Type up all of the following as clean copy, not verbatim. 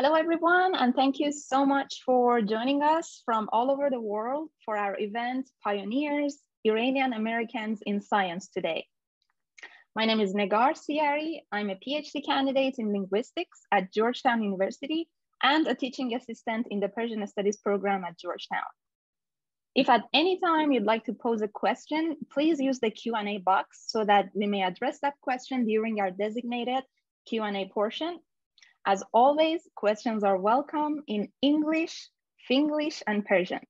Hello, everyone, and thank you so much for joining us from all over the world for our event, Pioneers, Iranian Americans in Science Today. My name is Negar Siyari. I'm a PhD candidate in linguistics at Georgetown University and a teaching assistant in the Persian Studies program at Georgetown. If at any time you'd like to pose a question, please use the Q&A box so that we may address that question during our designated Q&A portion. As always, questions are welcome in English, Finglish, and Persian.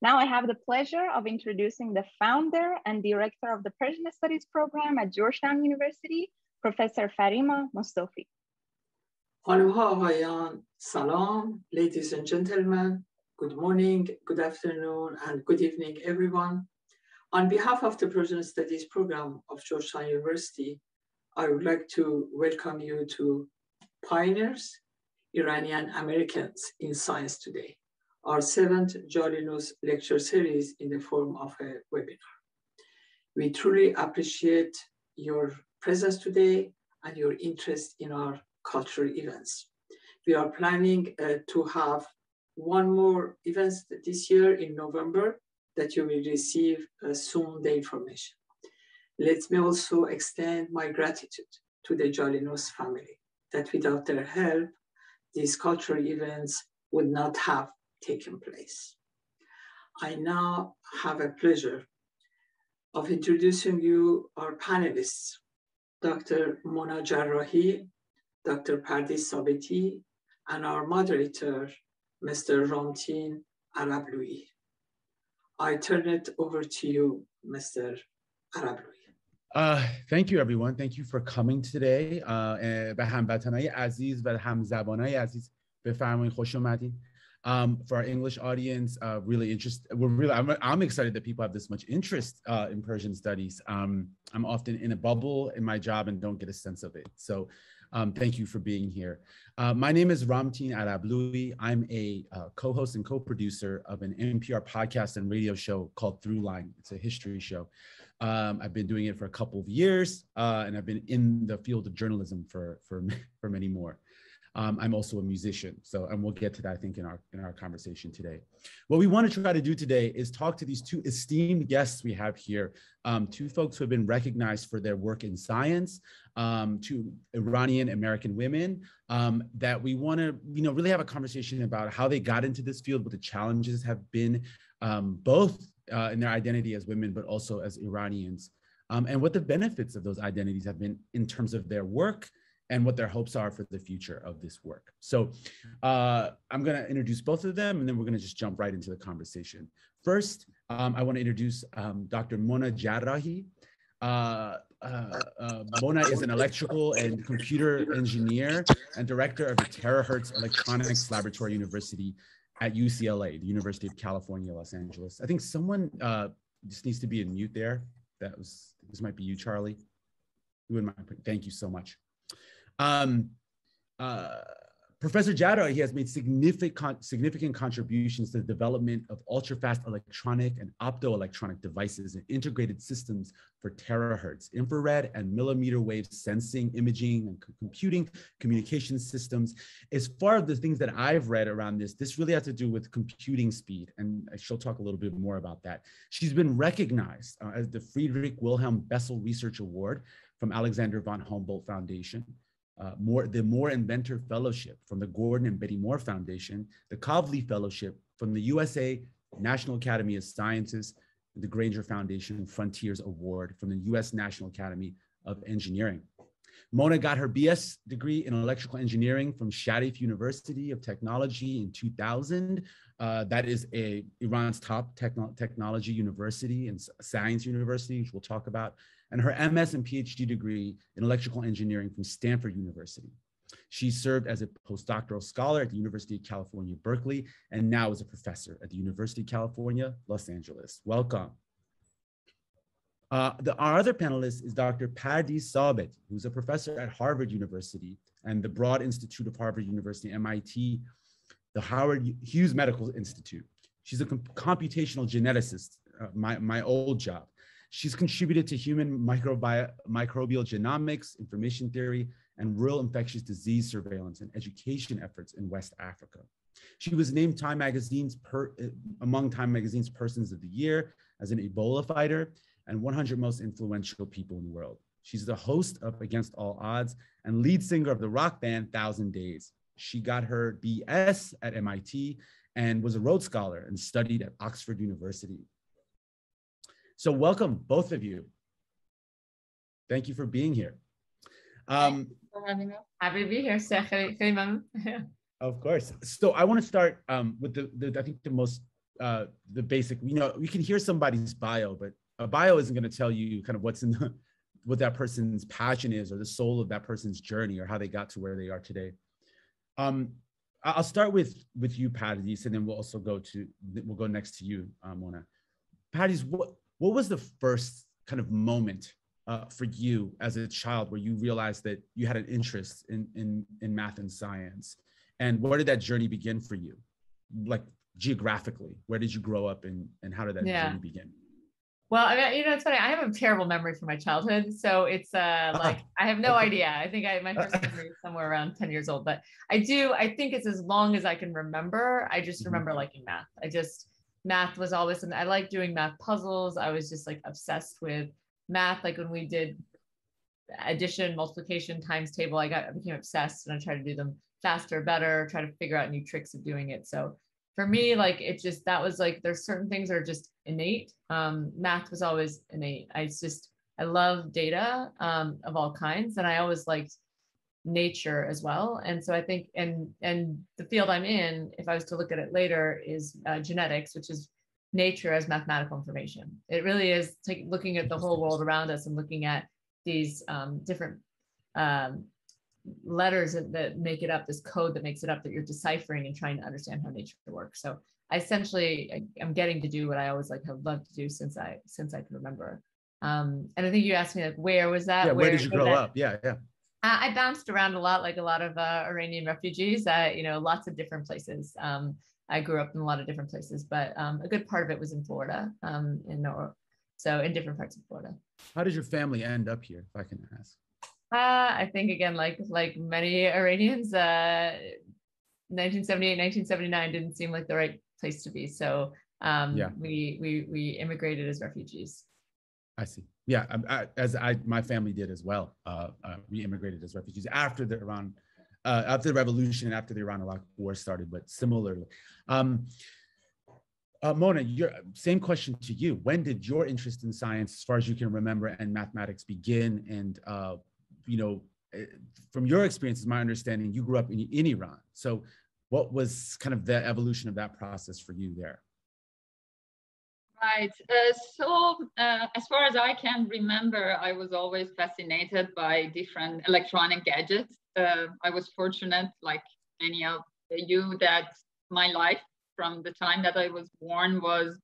Now I have the pleasure of introducing the founder and director of the Persian Studies program at Georgetown University, Professor Farima Mostofi. Salam, ladies and gentlemen, good morning, good afternoon, and good evening, everyone. On behalf of the Persian Studies program of Georgetown University, I would like to welcome you to Pioneers, Iranian Americans in Science Today, our 7th Jolinos Lecture Series in the form of a webinar. We truly appreciate your presence today and your interest in our cultural events. We are planning to have one more event this year in November that you will receive soon the information. Let me also extend my gratitude to the Jolinos family, that without their help, these cultural events would not have taken place. I now have a pleasure of introducing you our panelists, Dr. Mona Jarrahi, Dr. Pardis Sabeti, and our moderator, Mr. Ramtin Arablouei. I turn it over to you, Mr. Arablouei. Thank you, everyone. Thank you for coming today. به هموطنای عزیز و همزبانای عزیز بفرمایید خوش اومدین. For our English audience, I'm excited that people have this much interest in Persian studies. I'm often in a bubble in my job and don't get a sense of it. So thank you for being here. My name is Ramtin Arablouei. I'm a co-host and co-producer of an NPR podcast and radio show called Throughline. It's a history show. I've been doing it for a couple of years, and I've been in the field of journalism for many more. I'm also a musician, and we'll get to that, I think, in our conversation today. What we want to try to do today is talk to these two esteemed guests we have here, two folks who have been recognized for their work in science, two Iranian American women, that we want to really have a conversation about how they got into this field, what the challenges have been, both in their identity as women, but also as Iranians, and what the benefits of those identities have been in terms of their work and what their hopes are for the future of this work. So I'm gonna introduce both of them, and then we're gonna just jump right into the conversation. First, I wanna introduce Dr. Mona Jarrahi. Mona is an electrical and computer engineer and director of the Terahertz Electronics Laboratory University at UCLA, the University of California, Los Angeles. I think someone just needs to be in mute there. This might be you, Charlie. You wouldn't mind, thank you so much. Professor Jarrahi has made significant contributions to the development of ultra-fast electronic and optoelectronic devices and integrated systems for terahertz, infrared and millimeter wave sensing, imaging, and computing, communication systems. As far as the things that I've read around this really has to do with computing speed, and she'll talk a little bit more about that. She's been recognized as the Friedrich Wilhelm Bessel Research Award from Alexander von Humboldt Foundation, the Moore Inventor Fellowship from the Gordon and Betty Moore Foundation, the Kavli Fellowship from the USA National Academy of Sciences, the Grainger Foundation Frontiers Award from the US National Academy of Engineering. Mona got her BS degree in electrical engineering from Sharif University of Technology in 2000. That is Iran's top technology university and science university, which we'll talk about, and her MS and PhD degree in electrical engineering from Stanford University. She served as a postdoctoral scholar at the University of California, Berkeley, and now is a professor at the University of California, Los Angeles. Welcome. Our other panelist is Dr. Pardis Sabeti, who's a professor at Harvard University and the Broad Institute of Harvard University, MIT, the Howard Hughes Medical Institute. She's a computational geneticist, my old job. She's contributed to human microbial genomics, information theory, and rural infectious disease surveillance and education efforts in West Africa. She was named Time Magazine's among Time Magazine's Persons of the Year as an Ebola fighter and 100 most influential people in the world. She's the host of Against All Odds and lead singer of the rock band 1,000 Days. She got her BS at MIT and was a Rhodes Scholar and studied at Oxford University. So welcome, both of you. Thank you for being here. Thank you for having us. Happy to be here, Sarah. Of course. So I want to start with I think the most, the basic, you know, we can hear somebody's bio, but a bio isn't going to tell you kind of what's in the, what that person's passion is or the soul of that person's journey or how they got to where they are today. I'll start with you, Pardis, and then we'll also go to, we'll go next to you, Mona. Pardis, what was the first kind of moment for you as a child where you realized that you had an interest in math and science? And where did that journey begin for you? Like geographically, where did you grow up and how did that journey begin? Well, I mean, you know, it's funny. I have a terrible memory from my childhood. So it's like, I have no idea. I think my first memory is somewhere around 10 years old, but I think it's as long as I can remember. I just remember liking math. Math was always something. I liked doing math puzzles. I was just like obsessed with math. Like when we did addition, multiplication, times table, I became obsessed and I tried to do them faster, better, try to figure out new tricks of doing it. So for me, like it just, that was like, there's certain things that are just innate. Math was always innate. I love data of all kinds. And I always liked nature as well. And so I think, and the field I'm in, if I was to look at it later, is genetics, which is nature as mathematical information. It really is looking at the whole world around us and looking at these different letters that make it up, this code that makes it up that you're deciphering and trying to understand how nature works. So I essentially, I'm getting to do what I always have loved to do since I can remember. And I think you asked me like, where was that? Yeah, where did you grow up? Yeah. I bounced around a lot, like a lot of Iranian refugees, you know, lots of different places. I grew up in a lot of different places, but a good part of it was in Florida, so in different parts of Florida. How did your family end up here, if I can ask? I think, again, like many Iranians, 1978, 1979 didn't seem like the right place to be. So we immigrated as refugees. I see. Yeah, my family did as well. We immigrated as refugees after the revolution and after the Iran-Iraq war started, but similarly. Mona, same question to you. When did your interest in science, as far as you can remember, and mathematics begin? And, you know, from your experience, my understanding, you grew up in Iran. So what was kind of the evolution of that process for you there? Right. So as far as I can remember, I was always fascinated by different electronic gadgets. I was fortunate, like many of you, that my life from the time that I was born was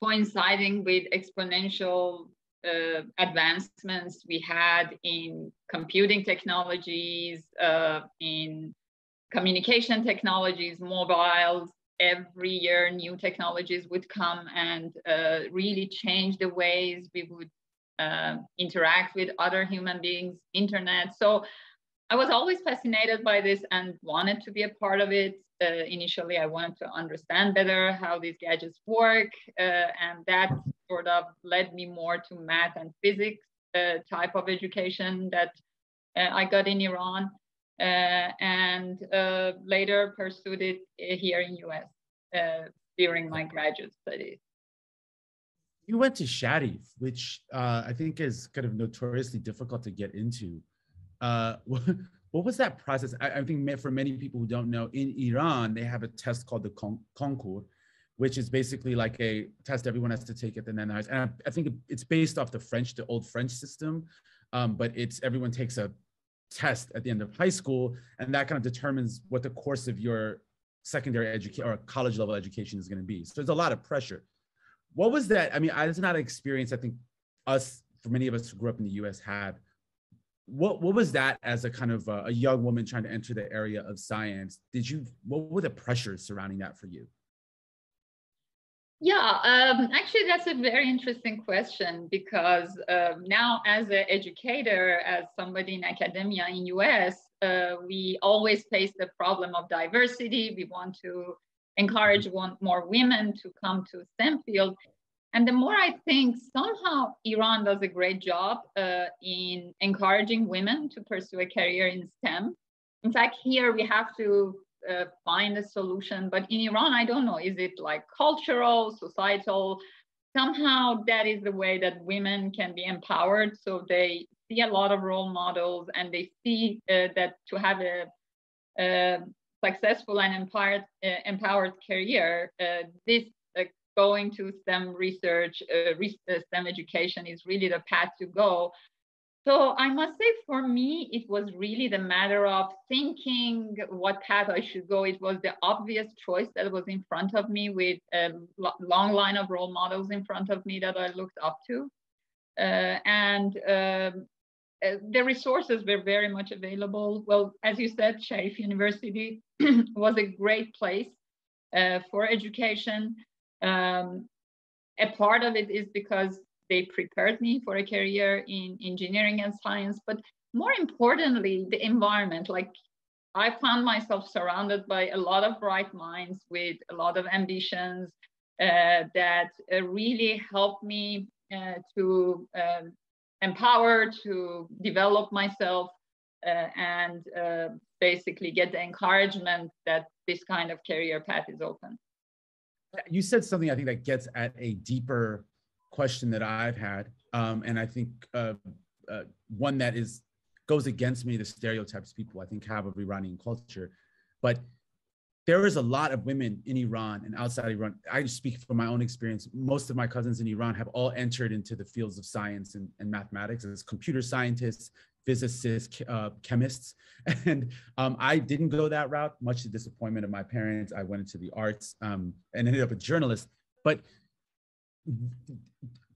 coinciding with exponential advancements we had in computing technologies, in communication technologies, mobiles. Every year, new technologies would come and really change the ways we would interact with other human beings, internet. So I was always fascinated by this and wanted to be a part of it. Initially, I wanted to understand better how these gadgets work. And that sort of led me more to math and physics type of education that I got in Iran. And later pursued it here in US during my graduate studies. You went to Sharif, which I think is kind of notoriously difficult to get into. What was that process? I think for many people who don't know, in Iran, they have a test called the Konkur, which is basically like a test everyone has to take at the end. And I think it's based off the old French system, but everyone takes a test at the end of high school, and that kind of determines what the course of your secondary education or college level education is going to be. So there's a lot of pressure. What was that? I mean, it's not an experience I think for many of us who grew up in the US had. What was that as a kind of a young woman trying to enter the area of science? What were the pressures surrounding that for you? Yeah, actually, that's a very interesting question, because now as an educator, as somebody in academia in US, we always face the problem of diversity. We want to encourage more women to come to STEM field. And the more I think, somehow Iran does a great job in encouraging women to pursue a career in STEM. In fact, here we have to find a solution. But in Iran, I don't know, is it like cultural, societal? Somehow that is the way that women can be empowered. So they see a lot of role models, and they see that to have a successful and empowered career, this going to STEM research, STEM education is really the path to go. So I must say, for me, it was really the matter of thinking what path I should go. It was the obvious choice that was in front of me, with a long line of role models in front of me that I looked up to. The resources were very much available. Well, as you said, Sharif University was a great place for education. A part of it is because they prepared me for a career in engineering and science, but more importantly, the environment. Like, I found myself surrounded by a lot of bright minds with a lot of ambitions that really helped me to empower, to develop myself, and basically get the encouragement that this kind of career path is open. You said something, I think, that gets at a deeper question that I've had, and I think one that goes against many of the stereotypes people, I think, have of Iranian culture. But there is a lot of women in Iran and outside Iran. I just speak from my own experience. Most of my cousins in Iran have all entered into the fields of science and mathematics as computer scientists, physicists, chemists. And I didn't go that route, much to the disappointment of my parents. I went into the arts and ended up a journalist. But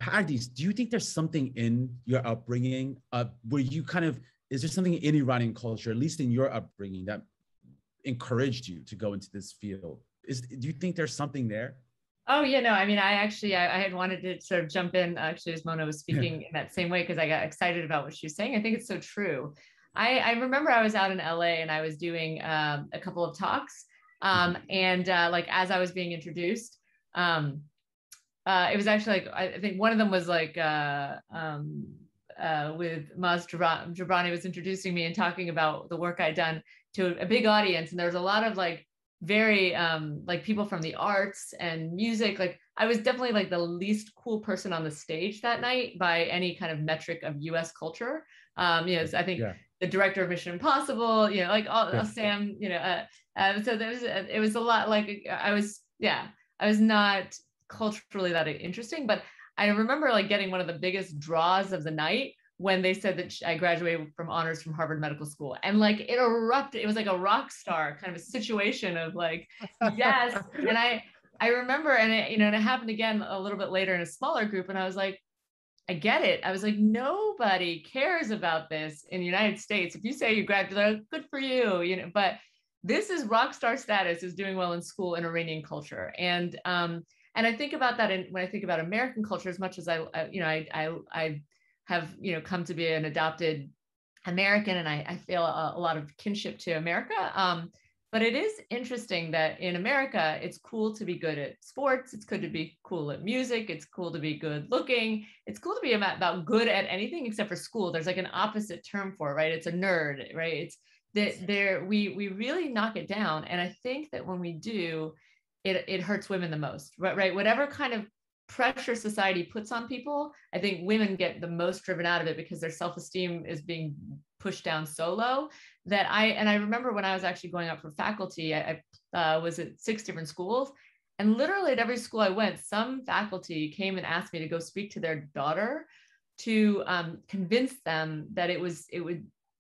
Pardis, do you think there's something in your upbringing where you kind of, is there something in Iranian culture, at least in your upbringing, that encouraged you to go into this field? Do you think there's something there? Oh, yeah, no, I mean, I had wanted to sort of jump in, actually, as Mona was speaking in that same way, because I got excited about what she was saying. I think it's so true. I remember I was out in LA and I was doing a couple of talks, like, as I was being introduced, it was actually, like, I think one of them was like, with Maz Jabrani was introducing me and talking about the work I'd done to a big audience. And there was a lot of, like, very like, people from the arts and music. Like, I was definitely, like, the least cool person on the stage that night by any kind of metric of US culture. You know, I think the director of Mission Impossible, you know, like all Sam, you know, so there was, it was a lot, like, I was not culturally that interesting. But I remember, like, getting one of the biggest draws of the night when they said that I graduated from honors from Harvard Medical School. And, like, it erupted. It was like a rock star kind of a situation of, like, yes. And I remember, and it, you know, and it happened again a little bit later in a smaller group. And I was like, I get it. I was like, nobody cares about this in the United States. If you say you graduated, good for you, you know, but this is rock star status, is doing well in school in Iranian culture. And I think about that when I think about American culture, as much as I have, you know, come to be an adopted American, and I feel a lot of kinship to America. But it is interesting that in America, it's cool to be good at sports. It's good to be cool at music. It's cool to be good looking. It's cool to be about good at anything except for school. There's, like, an opposite term for it, right? It's a nerd, right? It's that we really knock it down. And I think that when we do, it hurts women the most, right? Whatever kind of pressure society puts on people, I think women get the most driven out of it, because their self-esteem is being pushed down so low that I remember when I was actually going out for faculty, I was at 6 different schools, and literally at every school I went, some faculty came and asked me to go speak to their daughter to convince them that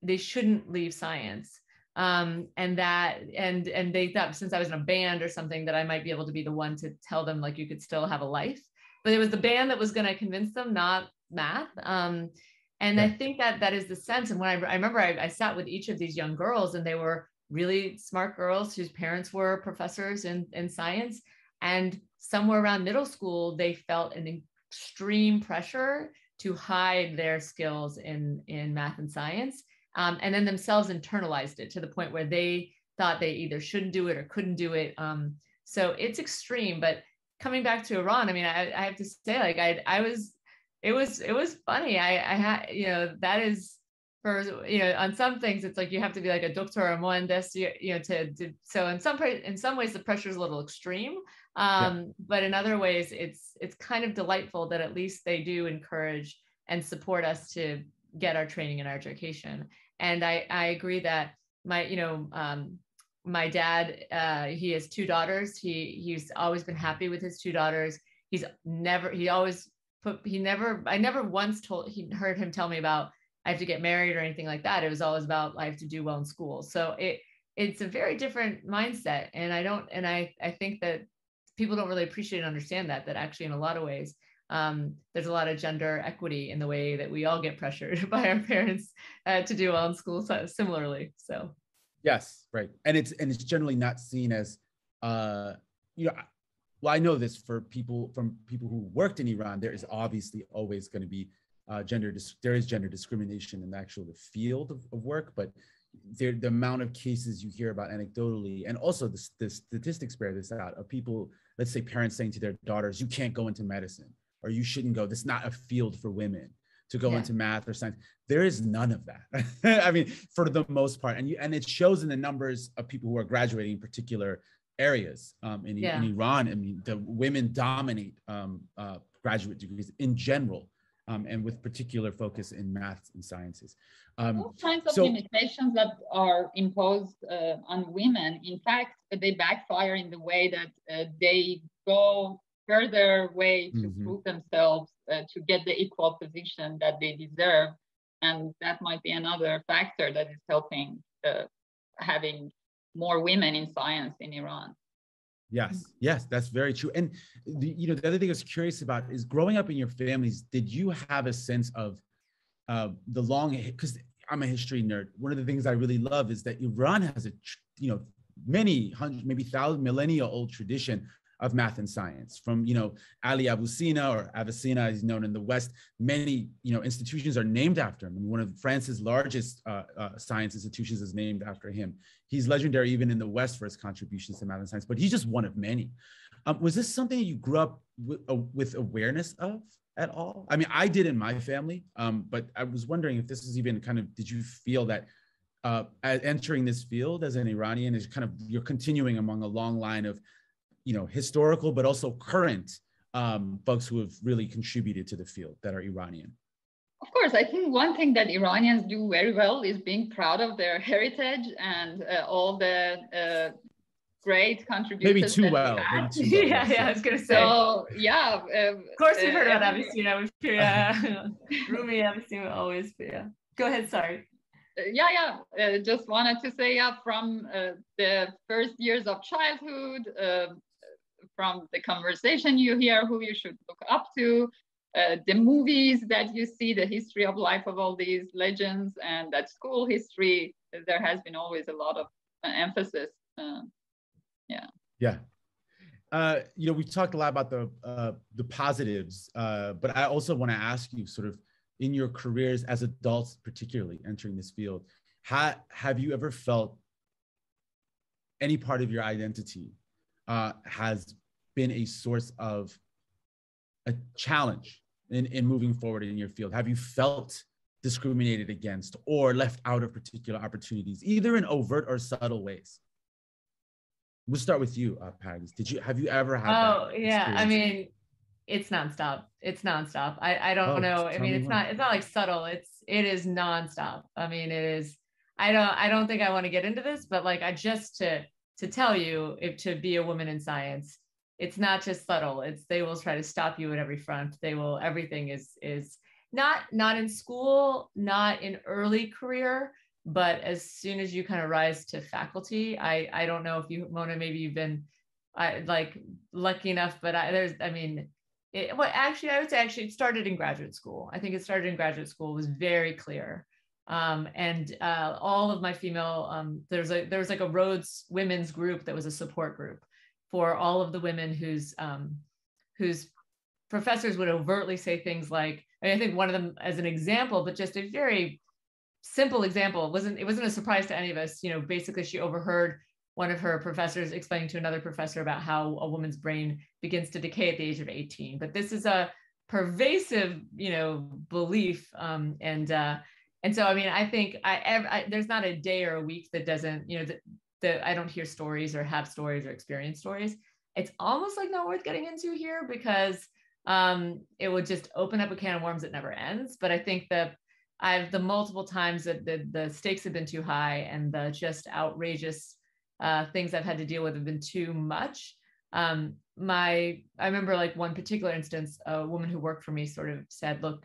they shouldn't leave science. And they thought, since I was in a band or something, that I might be able to be the one to tell them, like, you could still have a life. But it was the band that was going to convince them, not math. I think that is the sense. And when I remember, I sat with each of these young girls, and they were really smart girls whose parents were professors in science. And somewhere around middle school, they felt an extreme pressure to hide their skills in math and science, and then themselves internalized it to the point where they thought they either shouldn't do it or couldn't do it. So it's extreme. But coming back to Iran, I mean, I have to say, like, it was funny. That is for, on some things, it's like you have to be like a doctor or a mohandas, so in some ways the pressure is a little extreme, but in other ways it's kind of delightful that at least they do encourage and support us to get our training and our education. And I agree that my dad, he has two daughters. He's always been happy with his two daughters. I never once heard him tell me about I have to get married or anything like that. It was always about I have to do well in school. So it's a very different mindset. And I think that people don't really appreciate and understand that actually in a lot of ways, there's a lot of gender equity in the way that we all get pressured by our parents to do well in school, so similarly. So yes, right. And it's generally not seen as well, I know this from people who worked in Iran, there is obviously always going to be gender discrimination in the field of work, but the amount of cases you hear about anecdotally, and also the statistics bear this out, of people, let's say parents saying to their daughters, you can't go into medicine, or you shouldn't go, this is not a field for women to go into math or science. There is none of that. I mean, for the most part, and it shows in the numbers of people who are graduating in particular areas. In Iran, I mean, the women dominate graduate degrees in general. And with particular focus in maths and sciences. All kinds of limitations that are imposed on women. In fact, they backfire in the way that they go further way to prove themselves to get the equal position that they deserve. And that might be another factor that is helping having more women in science in Iran. Yes, that's very true. And the other thing I was curious about is growing up in your families, did you have a sense of because I'm a history nerd. One of the things I really love is that Iran has a, many hundred, maybe thousand millennia old tradition of math and science from, Ali Avicenna, or Avicenna is known in the West. Many, institutions are named after him. I mean, one of France's largest science institutions is named after him. He's legendary even in the West for his contributions to math and science, but he's just one of many. Was this something you grew up with awareness of at all? I mean, I did in my family, but I was wondering if this is even did you feel that entering this field as an Iranian is you're continuing among a long line of historical, but also current folks who have really contributed to the field that are Iranian? Of course, I think one thing that Iranians do very well is being proud of their heritage and all the great contributions. Maybe too well. I was going to say. So, of course, we've heard about Avicenna. I'm sure, Rumi, Avicenna, always. Go ahead. Sorry. Just wanted to say, from the first years of childhood, from the conversation you hear, who you should look up to, the movies that you see, the history of life of all these legends, and that school history, there has been always a lot of emphasis. We've talked a lot about the positives, but I also want to ask you, in your careers as adults, particularly entering this field, have you ever felt any part of your identity has been a source of a challenge in moving forward in your field? Have you felt discriminated against or left out of particular opportunities, either in overt or subtle ways? We'll start with you, Pardis. Have you ever had that experience? It's nonstop. I don't know. It's not like subtle. It is nonstop. It is. I don't think I want to get into this, but like to tell you, to be a woman in science, it's not just subtle. They will try to stop you at every front. Everything is not in school, not in early career, but as soon as you rise to faculty, I don't know if you, Mona, maybe you've been lucky enough, but it started in graduate school. I think it started in graduate school. It was very clear. All of my female, there was a Rhodes women's group that was a support group. for all of the women whose professors would overtly say things like, I mean, I think one of them as an example, but just a very simple example, it wasn't a surprise to any of us. You know, basically she overheard one of her professors explaining to another professor about how a woman's brain begins to decay at the age of 18. But this is a pervasive, you know, belief. And so, I mean, I think there's not a day or a week that doesn't, you know, I don't hear stories or have stories or experience stories. It's almost like not worth getting into here because it would just open up a can of worms that never ends. But I think that the multiple times that the stakes have been too high and the just outrageous things I've had to deal with have been too much. I remember like one particular instance, a woman who worked for me sort of said, look,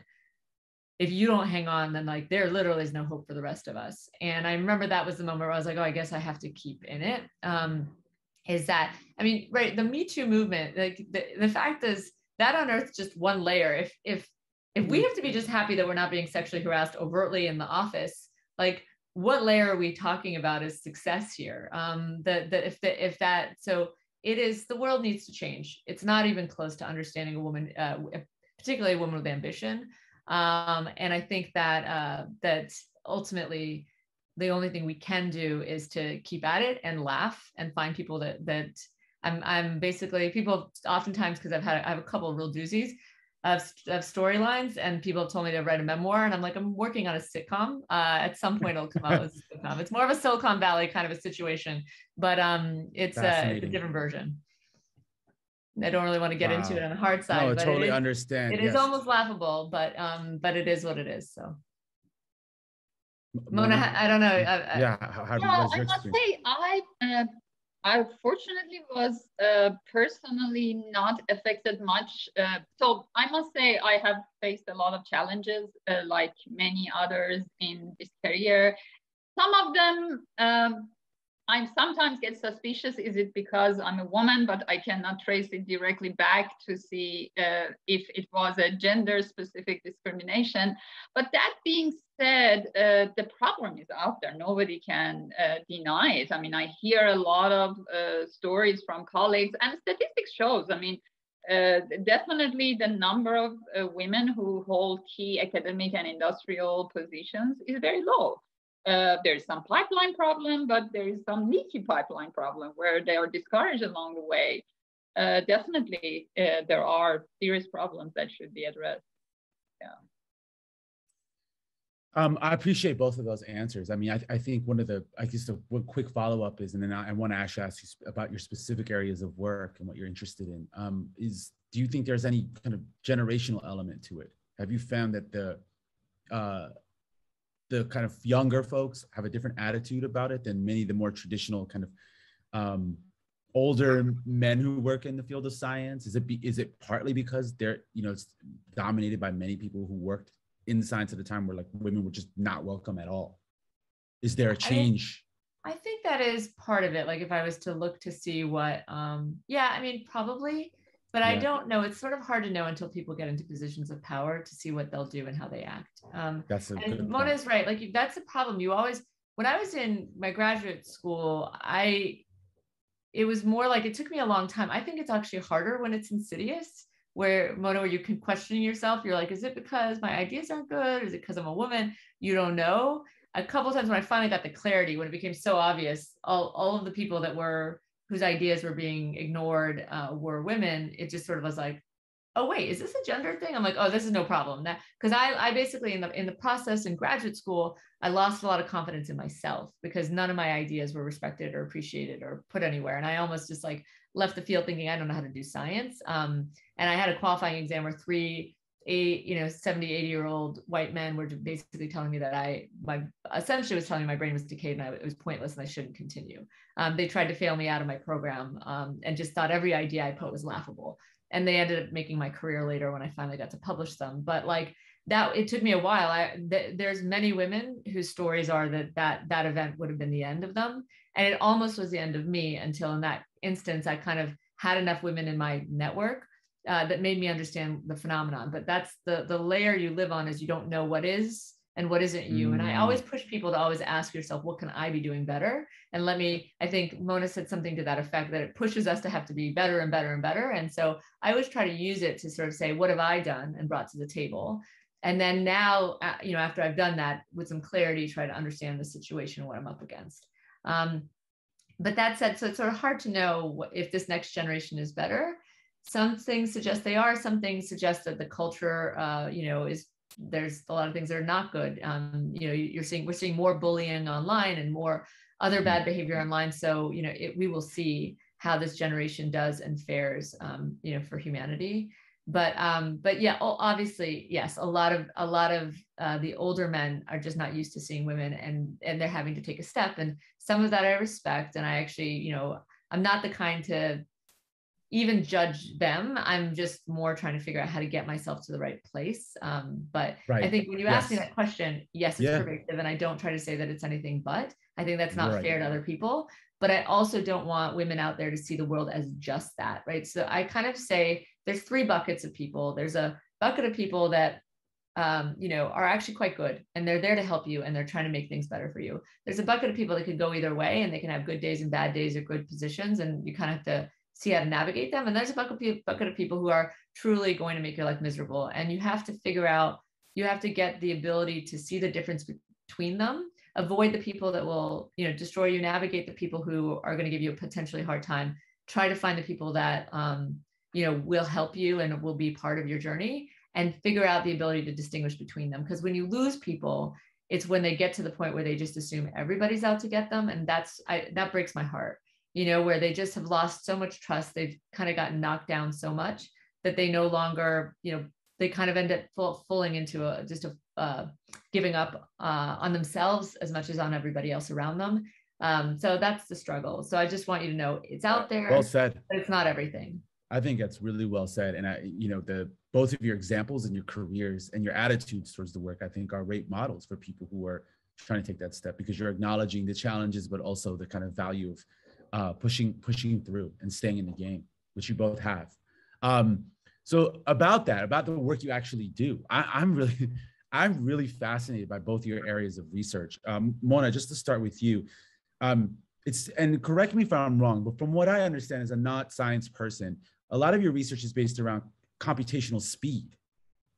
if you don't hang on, then like there literally is no hope for the rest of us. And I remember that was the moment where I was like, oh, I guess I have to keep in it. Is that, I mean, right, the Me Too movement, like the fact is that unearths just one layer. If we have to be just happy that we're not being sexually harassed overtly in the office, like what layer are we talking about as success here? So it is, the world needs to change. It's not even close to understanding a woman, particularly a woman with ambition. And I think that that ultimately the only thing we can do is to keep at it and laugh and find people that I'm basically, people oftentimes, because I have a couple of real doozies of storylines, and people have told me to write a memoir, and I'm like, I'm working on a sitcom. At some point it'll come out as a sitcom. It's more of a Silicon Valley kind of a situation, but it's a different version. I don't really want to get into it on the hard side. No, but totally understand. It is almost laughable, but it is what it is. So, Mona, I don't know. I must say, I fortunately was personally not affected much. So I must say, I have faced a lot of challenges, like many others in this career. Some of them. I sometimes get suspicious, is it because I'm a woman, but I cannot trace it directly back to see if it was a gender-specific discrimination. But that being said, the problem is out there. Nobody can deny it. I mean, I hear a lot of stories from colleagues, and statistics shows, I mean, definitely the number of women who hold key academic and industrial positions is very low. There's some pipeline problem, but there is some leaky pipeline problem where they are discouraged along the way. Definitely, there are serious problems that should be addressed. Yeah. I appreciate both of those answers. I mean, I think one quick follow-up is, and then I want to actually ask you about your specific areas of work and what you're interested in, is do you think there's any kind of generational element to it? Have you found that the kind of younger folks have a different attitude about it than many of the more traditional kind of older men who work in the field of science? Is it partly because they're, you know, it's dominated by many people who worked in science at the time where like women were just not welcome at all? Is there a change? I think that is part of it. Like if I was to look to see what, yeah, I mean, probably, but yeah. I don't know. It's sort of hard to know until people get into positions of power to see what they'll do and how they act. And Mona's right. Like that's the problem. You always, when I was in my graduate school, it was more like, it took me a long time. I think it's actually harder when it's insidious, where Mona, where you can question yourself. You're like, is it because my ideas aren't good? Is it because I'm a woman? You don't know. A couple of times when I finally got the clarity, when it became so obvious, all of the people that were, whose ideas were being ignored were women, it just sort of was like, oh wait, is this a gender thing? I'm like, oh, this is no problem. Because I basically in the process in graduate school, I lost a lot of confidence in myself because none of my ideas were respected or appreciated or put anywhere. And I almost just like left the field thinking, I don't know how to do science. And I had a qualifying exam where 70, 80-year-old white men were basically telling me that essentially was telling me my brain was decayed and it was pointless and I shouldn't continue. They tried to fail me out of my program and just thought every idea I put was laughable. And they ended up making my career later when I finally got to publish them. But like that, it took me a while. There's many women whose stories are that event would have been the end of them. And it almost was the end of me until in that instance, I kind of had enough women in my network that made me understand the phenomenon. But that's the layer you live on is you don't know what is and what isn't you? And I always push people to always ask yourself, what can I be doing better? And I think Mona said something to that effect, that it pushes us to have to be better and better and better. And so I always try to use it to sort of say, what have I done and brought to the table? And then now, you know, after I've done that with some clarity, try to understand the situation, what I'm up against. But that said, so it's sort of hard to know if this next generation is better. Some things suggest they are, some things suggest that the culture, you know, there's a lot of things that are not good. You know, we're seeing more bullying online and more other bad behavior online. So, you know, we will see how this generation does and fares, you know, for humanity. But yeah, obviously, yes, a lot of the older men are just not used to seeing women, and they're having to take a step. And some of that I respect. And I actually, you know, I'm not the kind to even judge them. I'm just more trying to figure out how to get myself to the right place. But right. I think when you ask me that question, yes, it's pervasive. And I don't try to say that it's anything but. I think that's not fair to other people. But I also don't want women out there to see the world as just that, right? So I kind of say there's three buckets of people. There's a bucket of people that, you know, are actually quite good, and they're there to help you, and they're trying to make things better for you. There's a bucket of people that can go either way, and they can have good days and bad days or good positions, and you kind of have to see how to navigate them. And there's a bucket of people who are truly going to make your life miserable. And you have to figure out, you have to get the ability to see the difference between them, avoid the people that will, you know, destroy you, navigate the people who are going to give you a potentially hard time, try to find the people that, you know, will help you and will be part of your journey, and figure out the ability to distinguish between them. Because when you lose people, it's when they get to the point where they just assume everybody's out to get them. And that breaks my heart, you know, where they just have lost so much trust. They've kind of gotten knocked down so much that they no longer, you know, they kind of end up falling into giving up on themselves as much as on everybody else around them. So that's the struggle. So I just want you to know it's out there. Well said. But it's not everything. I think that's really well said. And you know, both of your examples and your careers and your attitudes towards the work, I think, are great models for people who are trying to take that step, because you're acknowledging the challenges, but also the kind of value of pushing through and staying in the game, which you both have. So about the work you actually do, I'm really fascinated by both your areas of research. Mona, just to start with you, and correct me if I'm wrong, but from what I understand as a not science person, a lot of your research is based around computational speed.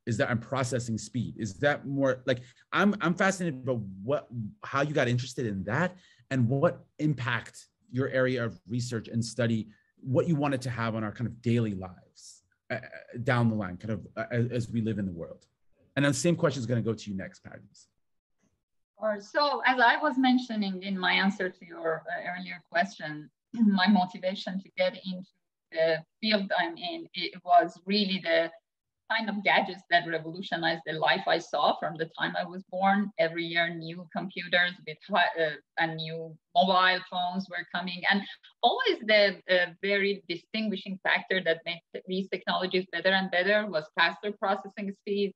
Is that, and processing speed. Is that more like, I'm fascinated by how you got interested in that, and what impact your area of research and study, what you want it to have on our kind of daily lives down the line, kind of as we live in the world. And then the same question is going to go to you next, Pardis. So as I was mentioning in my answer to your earlier question, my motivation to get into the field I'm in, it was really the kind of gadgets that revolutionized the life I saw from the time I was born. Every year, new computers and new mobile phones were coming. And always the very distinguishing factor that made these technologies better and better was faster processing speeds,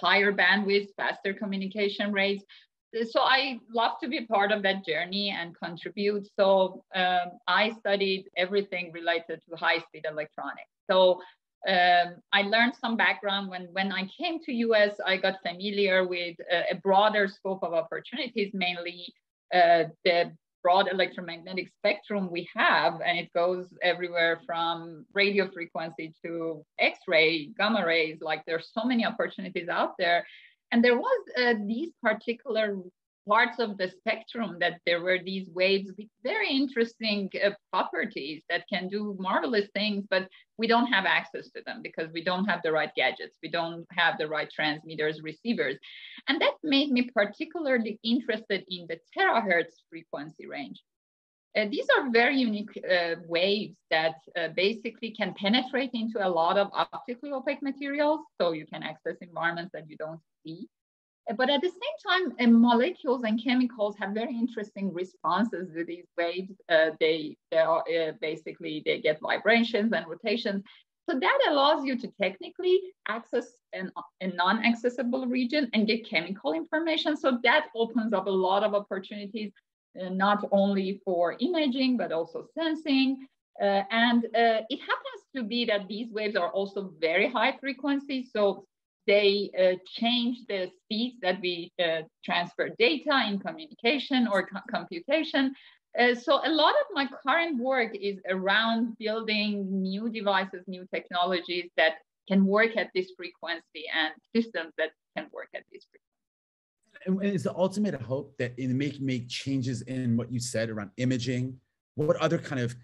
higher bandwidth, faster communication rates. So I love to be part of that journey and contribute. So I studied everything related to high-speed electronics. So I learned some background. When I came to US, I got familiar with a broader scope of opportunities, mainly the broad electromagnetic spectrum we have, and it goes everywhere from radio frequency to X-ray, gamma rays. Like, there's so many opportunities out there. And there was these particular parts of the spectrum that there were these waves with very interesting properties that can do marvelous things, but we don't have access to them because we don't have the right gadgets. We don't have the right transmitters, receivers. And that made me particularly interested in the terahertz frequency range. These are very unique waves that basically can penetrate into a lot of optically opaque materials. So you can access environments that you don't see. But at the same time, molecules and chemicals have very interesting responses to these waves. They get vibrations and rotations. So that allows you to technically access a non-accessible region and get chemical information. So that opens up a lot of opportunities, not only for imaging, but also sensing. It happens to be that these waves are also very high frequency. So they change the speeds that we transfer data in communication or computation. So a lot of my current work is around building new devices, new technologies that can work at this frequency and systems that can work at this frequency. And is the ultimate hope that in make changes in what you said around imaging, what other kind of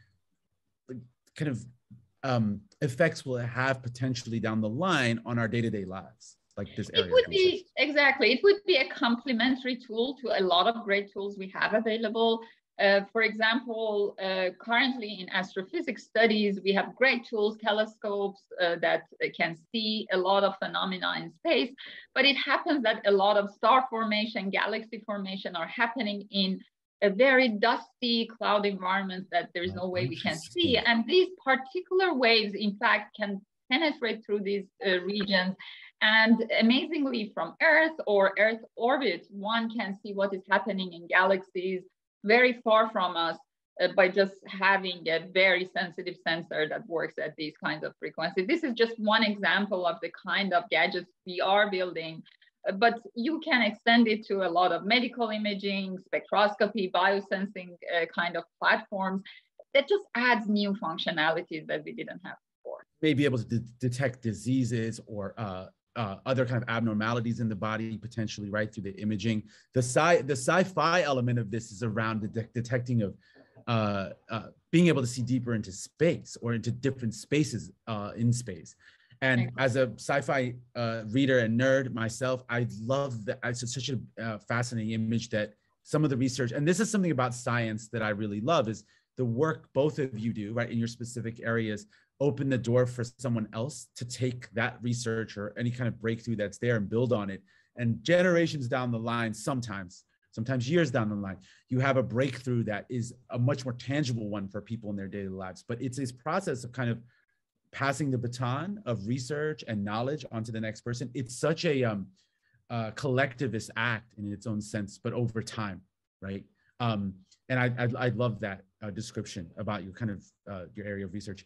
effects will it have potentially down the line on our day-to-day lives? Like this area. It would be, exactly, it would be a complementary tool to a lot of great tools we have available. For example, currently in astrophysics studies, we have great tools, telescopes that can see a lot of phenomena in space, but it happens that a lot of star formation, galaxy formation are happening in a very dusty cloud environment that there is no way we can see. And these particular waves, in fact, can penetrate through these regions. And amazingly, from Earth or Earth orbit, one can see what is happening in galaxies very far from us by just having a very sensitive sensor that works at these kinds of frequencies. This is just one example of the kind of gadgets we are building, but you can extend it to a lot of medical imaging, spectroscopy, biosensing kind of platforms that just adds new functionalities that we didn't have before. May be able to detect diseases or other kind of abnormalities in the body, potentially, right, through the imaging. The sci-fi element of this is around the detecting of being able to see deeper into space or into different spaces in space. And as a sci-fi reader and nerd myself, I love that. It's such a fascinating image that some of the research, and this is something about science that I really love, is the work both of you do, right, in your specific areas, open the door for someone else to take that research or any kind of breakthrough that's there and build on it. And generations down the line, sometimes years down the line, you have a breakthrough that is a much more tangible one for people in their daily lives. But it's this process of kind of passing the baton of research and knowledge onto the next person. It's such a collectivist act in its own sense, but over time, right? And I love that description about your kind of your area of research.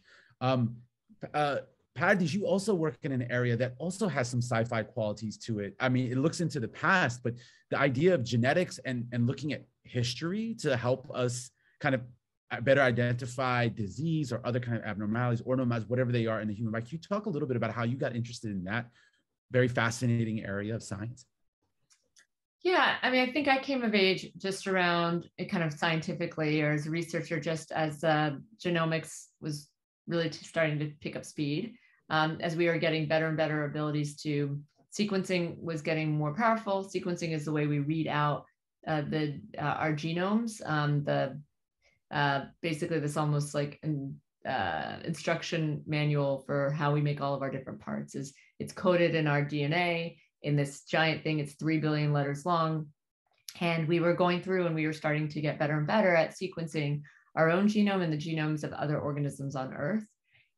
Pardis, you also work in an area that also has some sci-fi qualities to it. I mean, it looks into the past, but the idea of genetics and looking at history to help us kind of better identify disease or other kind of abnormalities or normalities, whatever they are in the human body. Can you talk a little bit about how you got interested in that very fascinating area of science? Yeah, I mean, I think I came of age just around it kind of scientifically or as a researcher, just as genomics was really starting to pick up speed as we were getting better and better abilities to sequencing was getting more powerful. Sequencing is the way we read out our genomes. Basically, this almost like an instruction manual for how we make all of our different parts. It's coded in our DNA in this giant thing. It's 3 billion letters long, and we were going through and we were starting to get better and better at sequencing our own genome and the genomes of other organisms on Earth.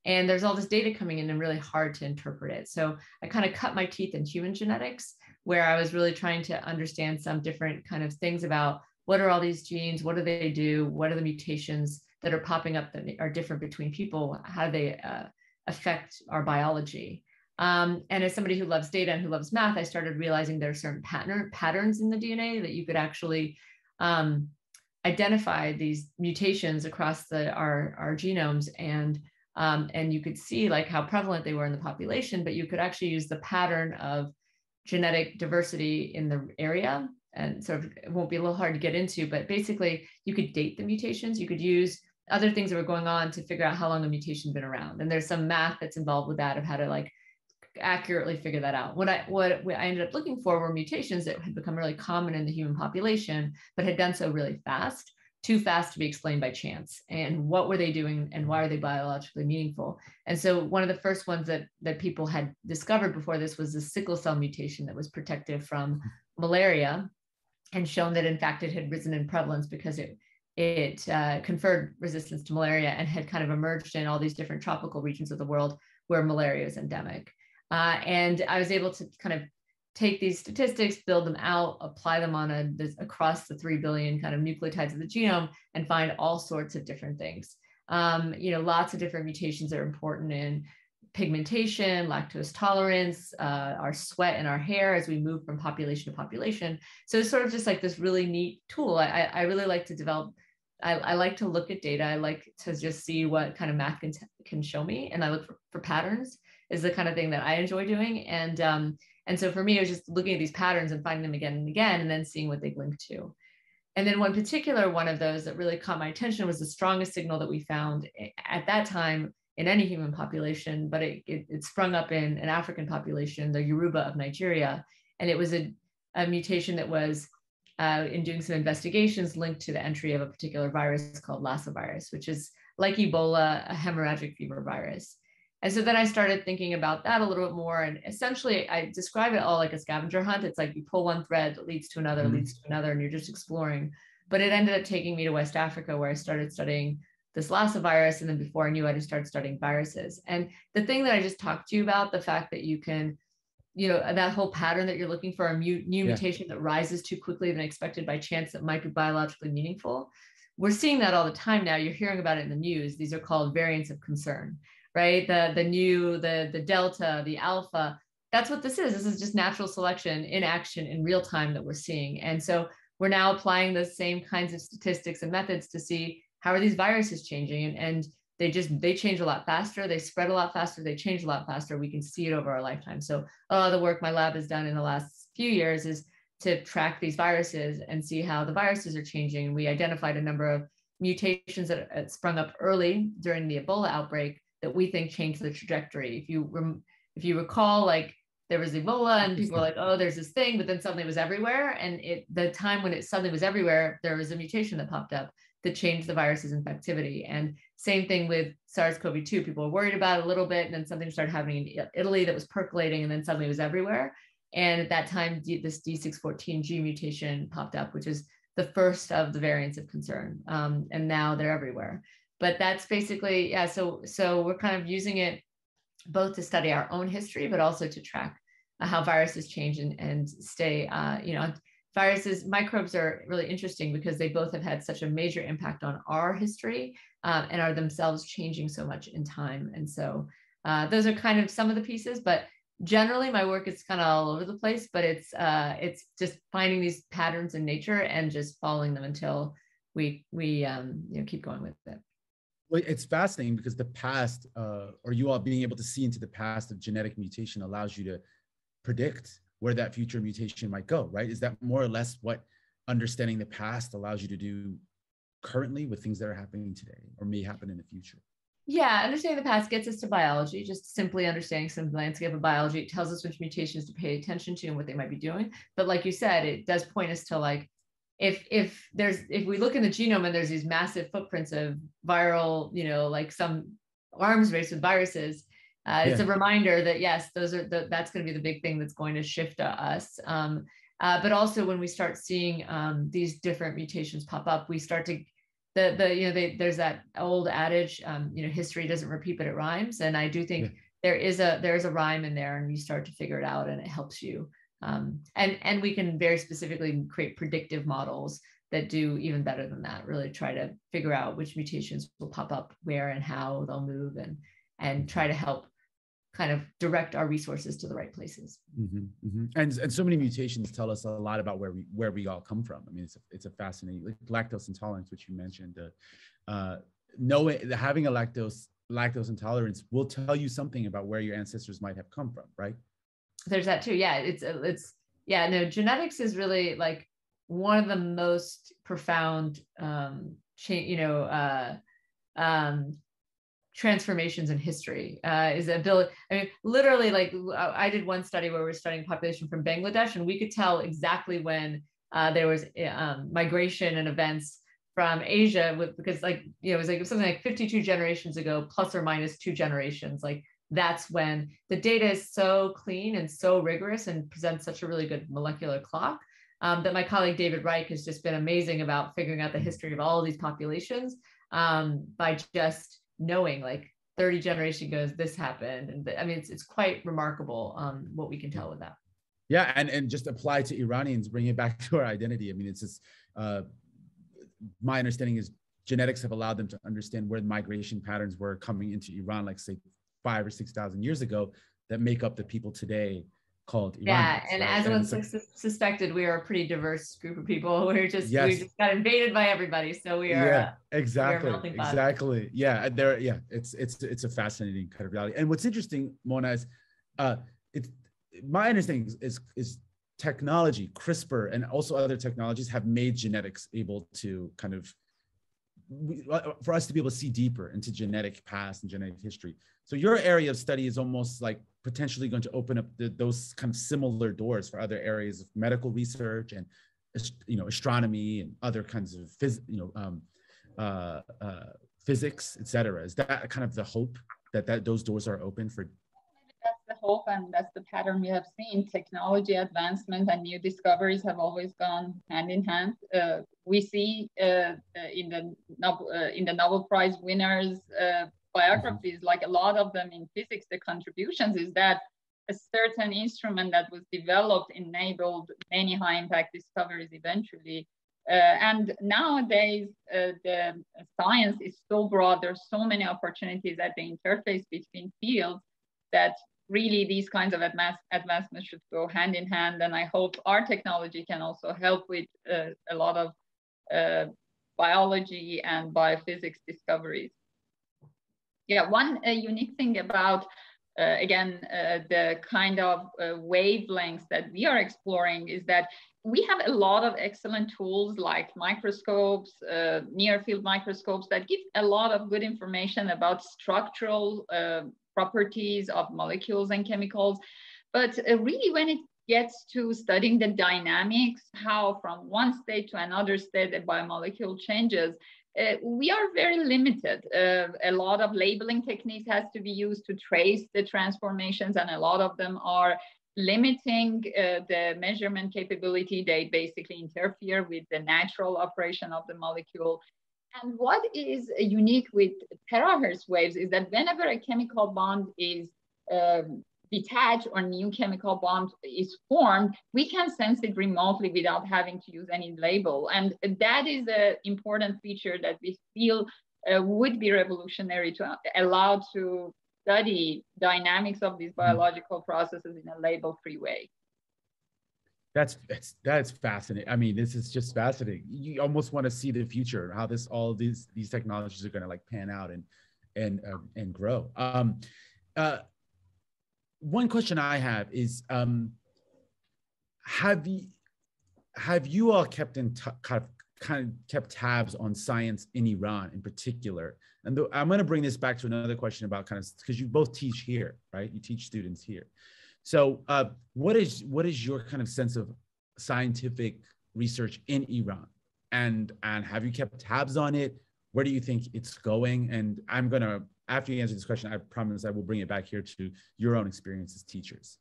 And there's all this data coming in and really hard to interpret it. So I kind of cut my teeth in human genetics, where I was really trying to understand some different kind of things about what are all these genes, what do they do, what are the mutations that are popping up that are different between people, how do they affect our biology. And as somebody who loves data and who loves math, I started realizing there are certain patterns in the DNA that you could actually identify these mutations across our genomes, and you could see like how prevalent they were in the population, but you could actually use the pattern of genetic diversity in the area. And sort of, it won't be a little hard to get into, but basically you could date the mutations, you could use other things that were going on to figure out how long a mutation been around. And there's some math that's involved with that of how to like accurately figure that out. What I ended up looking for were mutations that had become really common in the human population, but had done so really fast, too fast to be explained by chance. And what were they doing and why are they biologically meaningful? And so one of the first ones that people had discovered before this was the sickle cell mutation that was protective from malaria, and shown that in fact it had risen in prevalence because it conferred resistance to malaria and had kind of emerged in all these different tropical regions of the world where malaria is endemic. And I was able to kind of take these statistics, build them out, apply them on across the 3 billion kind of nucleotides of the genome, and find all sorts of different things. Lots of different mutations that are important in pigmentation, lactose tolerance, our sweat and our hair as we move from population to population. So it's sort of just like this really neat tool. I really like to develop, I like to look at data. I like to just see what kind of math can show me. And I look for patterns is the kind of thing that I enjoy doing. And so for me, it was just looking at these patterns and finding them again and again, and then seeing what they link to. And then one particular one of those that really caught my attention was the strongest signal that we found at that time in any human population, but it sprung up in an African population, the Yoruba of Nigeria. And it was a mutation that was, in doing some investigations, linked to the entry of a particular virus called Lassa virus, which is like Ebola, a hemorrhagic fever virus. And so then I started thinking about that a little bit more. And essentially, I describe it all like a scavenger hunt. It's like you pull one thread that leads to another, leads to another, and you're just exploring. But it ended up taking me to West Africa, where I started studying this Lassa virus. And then before I knew it, I started studying viruses. And the thing that I just talked to you about, the fact that you can, you know, that whole pattern that you're looking for, a new mutation that rises too quickly than expected by chance that might be biologically meaningful. We're seeing that all the time now. You're hearing about it in the news. These are called variants of concern. Right? The new, the Delta, the Alpha, that's what this is. This is just natural selection in action in real time that we're seeing. And so we're now applying those same kinds of statistics and methods to see how are these viruses changing? And they change a lot faster. They spread a lot faster. They change a lot faster. We can see it over our lifetime. So a lot of the work my lab has done in the last few years is to track these viruses and see how the viruses are changing. And we identified a number of mutations that sprung up early during the Ebola outbreak that we think changed the trajectory. If you recall, like there was Ebola and people were like, oh, there's this thing, but then suddenly it was everywhere. And the time when it suddenly was everywhere, there was a mutation that popped up that changed the virus's infectivity. And same thing with SARS-CoV-2, people were worried about it a little bit, and then something started happening in Italy that was percolating, and then suddenly it was everywhere. And at that time, this D614G mutation popped up, which is the first of the variants of concern. And now they're everywhere. But that's basically, yeah, so we're kind of using it both to study our own history, but also to track how viruses change and stay, you know, viruses, microbes are really interesting because they both have had such a major impact on our history and are themselves changing so much in time. And so those are kind of some of the pieces, but generally my work is kind of all over the place, but it's just finding these patterns in nature and just following them until we you know, keep going with it. Well, it's fascinating because the past, or you all being able to see into the past of genetic mutation allows you to predict where that future mutation might go, right? Is that more or less what understanding the past allows you to do currently with things that are happening today or may happen in the future? Yeah, understanding the past gets us to biology, just simply understanding some landscape of biology. It tells us which mutations to pay attention to and what they might be doing. But like you said, it does point us to like, if we look in the genome and there's these massive footprints of viral, you know, like some arms race with viruses, it's a reminder that yes, those are that's going to be the big thing that's going to shift us. But also when we start seeing these different mutations pop up, we start to there's that old adage, you know, history doesn't repeat but it rhymes, and I do think there is a rhyme in there, and you start to figure it out, and it helps you. And we can very specifically create predictive models that do even better than that, really try to figure out which mutations will pop up where and how they'll move and try to help kind of direct our resources to the right places. Mm-hmm, mm-hmm. And so many mutations tell us a lot about where we all come from. I mean, it's a fascinating, like lactose intolerance, which you mentioned, having a lactose intolerance will tell you something about where your ancestors might have come from, right? There's that too. Yeah. Genetics is really like one of the most profound, transformations in history, is the ability. I mean, literally, like I did one study where we were studying population from Bangladesh, and we could tell exactly when, there was, migration and events from Asia because like, you know, it was like something like 52 generations ago, plus or minus 2 generations, like that's when the data is so clean and so rigorous and presents such a really good molecular clock that my colleague David Reich has just been amazing about figuring out the history of all of these populations by just knowing like 30 generations ago this happened. And I mean, it's quite remarkable what we can tell with that. Yeah, and just apply to Iranians, bring it back to our identity. I mean, it's just, my understanding is genetics have allowed them to understand where migration patterns were coming into Iran, like say, 5,000 or 6,000 years ago that make up the people today called Iranians. Yeah, and right? As and was suspected, we are a pretty diverse group of people. We're just, yes. We just got invaded by everybody. So we are, yeah, exactly, we are exactly. Yeah, there, yeah, it's a fascinating kind of reality. And what's interesting, Mona, is my understanding is technology, CRISPR, and also other technologies have made genetics able to kind of, for us to be able to see deeper into genetic past and genetic history. So your area of study is almost like potentially going to open up those kind of similar doors for other areas of medical research and, you know, astronomy and other kinds of physics, et cetera. Is that kind of the hope that those doors are open for? That's the hope, and that's the pattern we have seen. Technology advancement and new discoveries have always gone hand in hand. We see in the Nobel Prize winners biographies, like a lot of them in physics, the contributions is that a certain instrument that was developed enabled many high impact discoveries eventually. And nowadays, the science is so broad, there's so many opportunities at the interface between fields that really these kinds of advancements should go hand in hand. And I hope our technology can also help with a lot of biology and biophysics discoveries. Yeah, one unique thing about, the kind of wavelengths that we are exploring is that we have a lot of excellent tools like microscopes, near-field microscopes that give a lot of good information about structural properties of molecules and chemicals. But really when it gets to studying the dynamics, how from one state to another state a biomolecule changes, we are very limited. A lot of labeling techniques has to be used to trace the transformations, and a lot of them are limiting the measurement capability. They basically interfere with the natural operation of the molecule. And what is unique with terahertz waves is that whenever a chemical bond is detached or new chemical bond is formed, we can sense it remotely without having to use any label. And that is an important feature that we feel would be revolutionary to allow to study dynamics of these biological processes in a label-free way. That's fascinating. I mean, this is just fascinating. You almost want to see the future, how this all these technologies are going to like pan out and grow. One question I have is, have you all kept in kind of kept tabs on science in Iran in particular? And I'm going to bring this back to another question about kind of, because you both teach here, right? You teach students here. So what is your kind of sense of scientific research in Iran? And have you kept tabs on it? Where do you think it's going? And I'm going to, after you answer this question, I promise I will bring it back here to your own experience as teachers.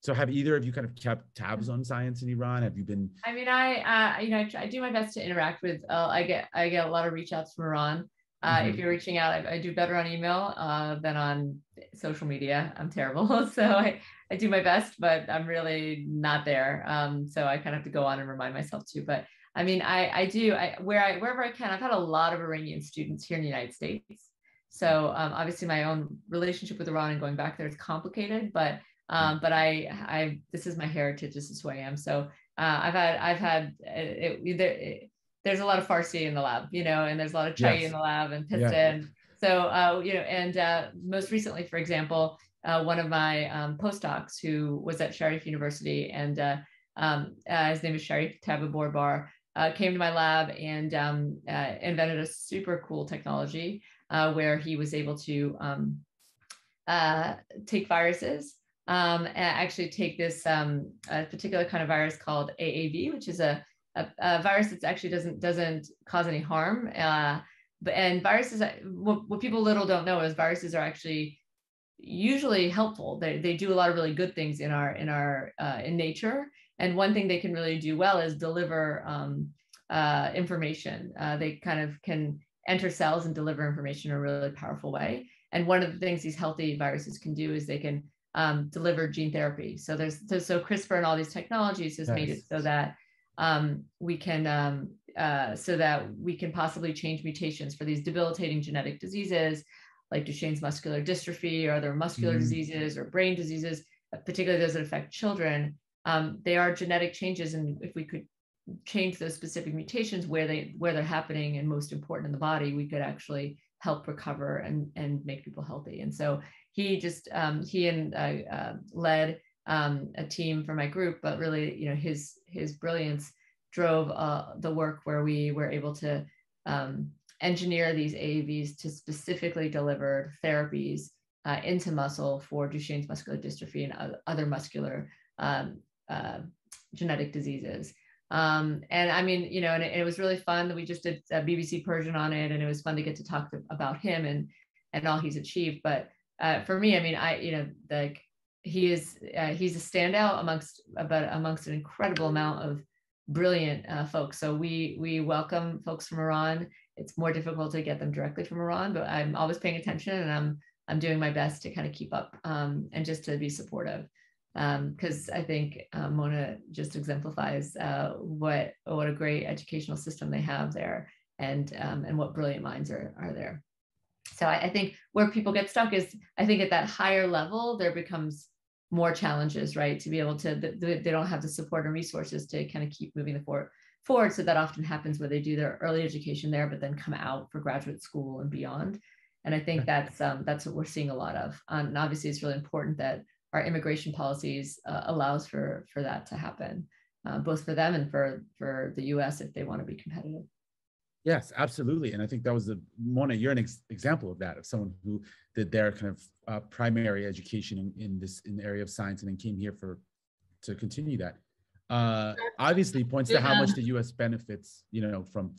So have either of you kind of kept tabs on science in Iran? Have you been? I mean, I do my best to interact with, I get a lot of reach outs from Iran. If you're reaching out, I do better on email than on social media. I'm terrible. So I do my best, but I'm really not there. So I kind of have to go on and remind myself too. But I mean, wherever I can, I've had a lot of Iranian students here in the United States. So obviously my own relationship with Iran and going back there is complicated, but this is my heritage. This is who I am. So there's a lot of Farsi in the lab, you know, and there's a lot of Chai, yes, in the lab and Pista. Yeah. And so, you know, and most recently, for example, one of my postdocs who was at Sharif University, and his name is Sharif Tababorbar, came to my lab and invented a super cool technology where he was able to take viruses, and actually take this a particular kind of virus called AAV, which is a virus that actually doesn't cause any harm. And viruses, what people little don't know is viruses are actually usually helpful. They do a lot of really good things in nature. And one thing they can really do well is deliver information. They kind of can enter cells and deliver information in a really powerful way. And one of the things these healthy viruses can do is they can deliver gene therapy. So so CRISPR and all these technologies has [S2] Nice. [S1] Made it so that we can possibly change mutations for these debilitating genetic diseases. like Duchenne's muscular dystrophy or other muscular diseases or brain diseases, particularly those that affect children, they are genetic changes. And if we could change those specific mutations where they're happening and most important in the body, we could actually help recover and make people healthy. And so he just, led a team from my group, but really, you know, his brilliance drove the work where we were able to engineer these AAVs to specifically deliver therapies into muscle for Duchenne's muscular dystrophy and other muscular genetic diseases. And I mean, you know, and it was really fun that we just did a BBC Persian on it, and it was fun to get to talk about him and all he's achieved. But for me, I mean, he's a standout amongst an incredible amount of brilliant folks. So we welcome folks from Iran. It's more difficult to get them directly from Iran, but I'm always paying attention, and I'm doing my best to kind of keep up and just to be supportive. Because I think Mona just exemplifies what a great educational system they have there, and what brilliant minds are there. So I think where people get stuck is, I think at that higher level, there becomes more challenges, right? To be able to, they don't have the support and resources to kind of keep moving forward. So that often happens where they do their early education there, but then come out for graduate school and beyond. And I think that's what we're seeing a lot of. And obviously it's really important that our immigration policies allows for that to happen, both for them and for the US if they want to be competitive. Yes, absolutely. And I think that was Mona, you're an example of that, of someone who did their kind of primary education in the area of science and then came here to continue that. Obviously points to how much the US benefits, you know, from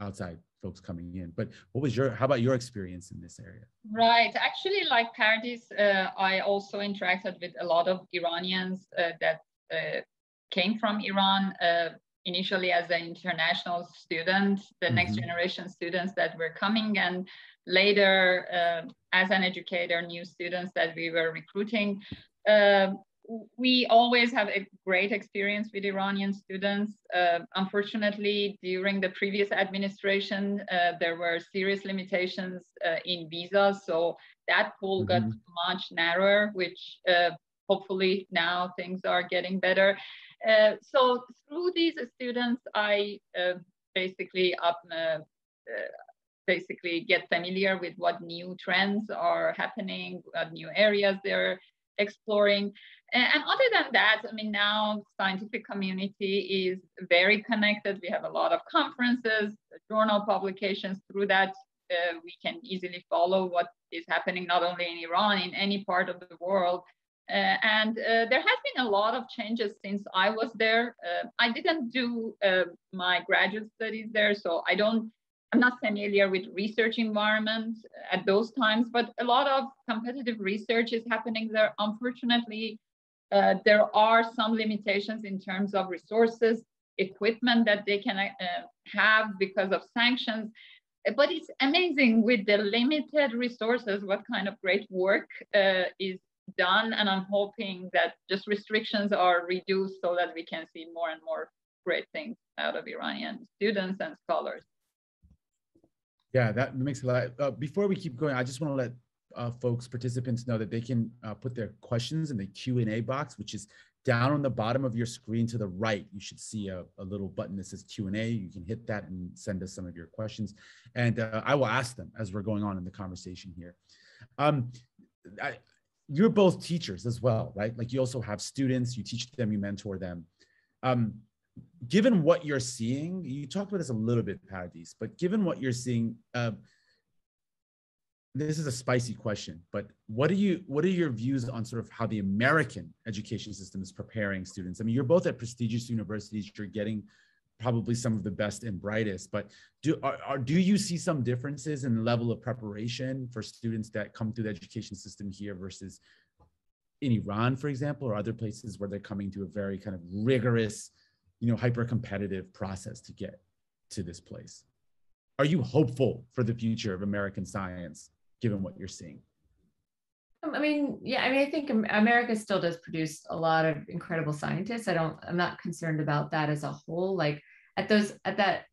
outside folks coming in. But what was how about your experience in this area? Right, actually, like Pardis, I also interacted with a lot of Iranians that came from Iran, initially as an international student, the next generation students that were coming, and later as an educator, new students that we were recruiting. We always have a great experience with Iranian students. Unfortunately, during the previous administration, there were serious limitations in visas. So that pool got much narrower, which hopefully now things are getting better. So through these students, I basically get familiar with what new trends are happening, what new areas they're exploring. And other than that, I mean, now the scientific community is very connected. We have a lot of conferences, journal publications. Through that, we can easily follow what is happening, not only in Iran, in any part of the world. There has been a lot of changes since I was there. I didn't do my graduate studies there, so I'm not familiar with research environment at those times, but a lot of competitive research is happening there. Unfortunately, there are some limitations in terms of resources, equipment that they can have because of sanctions. But it's amazing with the limited resources, what kind of great work is done. And I'm hoping that just restrictions are reduced so that we can see more and more great things out of Iranian students and scholars. Yeah, that makes a lot. Before we keep going, I just want to let folks, participants know that they can put their questions in the Q&A box, which is down on the bottom of your screen to the right. You should see a little button that says Q&A. You can hit that and send us some of your questions. And I will ask them as we're going on in the conversation here. You're both teachers as well, right? Like you also have students, you teach them, you mentor them. Given what you're seeing, you talked about this a little bit, Pardis, but given what you're seeing, this is a spicy question, but what are your views on sort of how the American education system is preparing students? I mean, you're both at prestigious universities, you're getting probably some of the best and brightest, but do you see some differences in the level of preparation for students that come through the education system here versus in Iran, for example, or other places where they're coming to a very kind of rigorous, you know, hyper-competitive process to get to this place? Are you hopeful for the future of American science, given what you're seeing? I mean, yeah, I mean, I think America still does produce a lot of incredible scientists. I'm not concerned about that as a whole. Like at that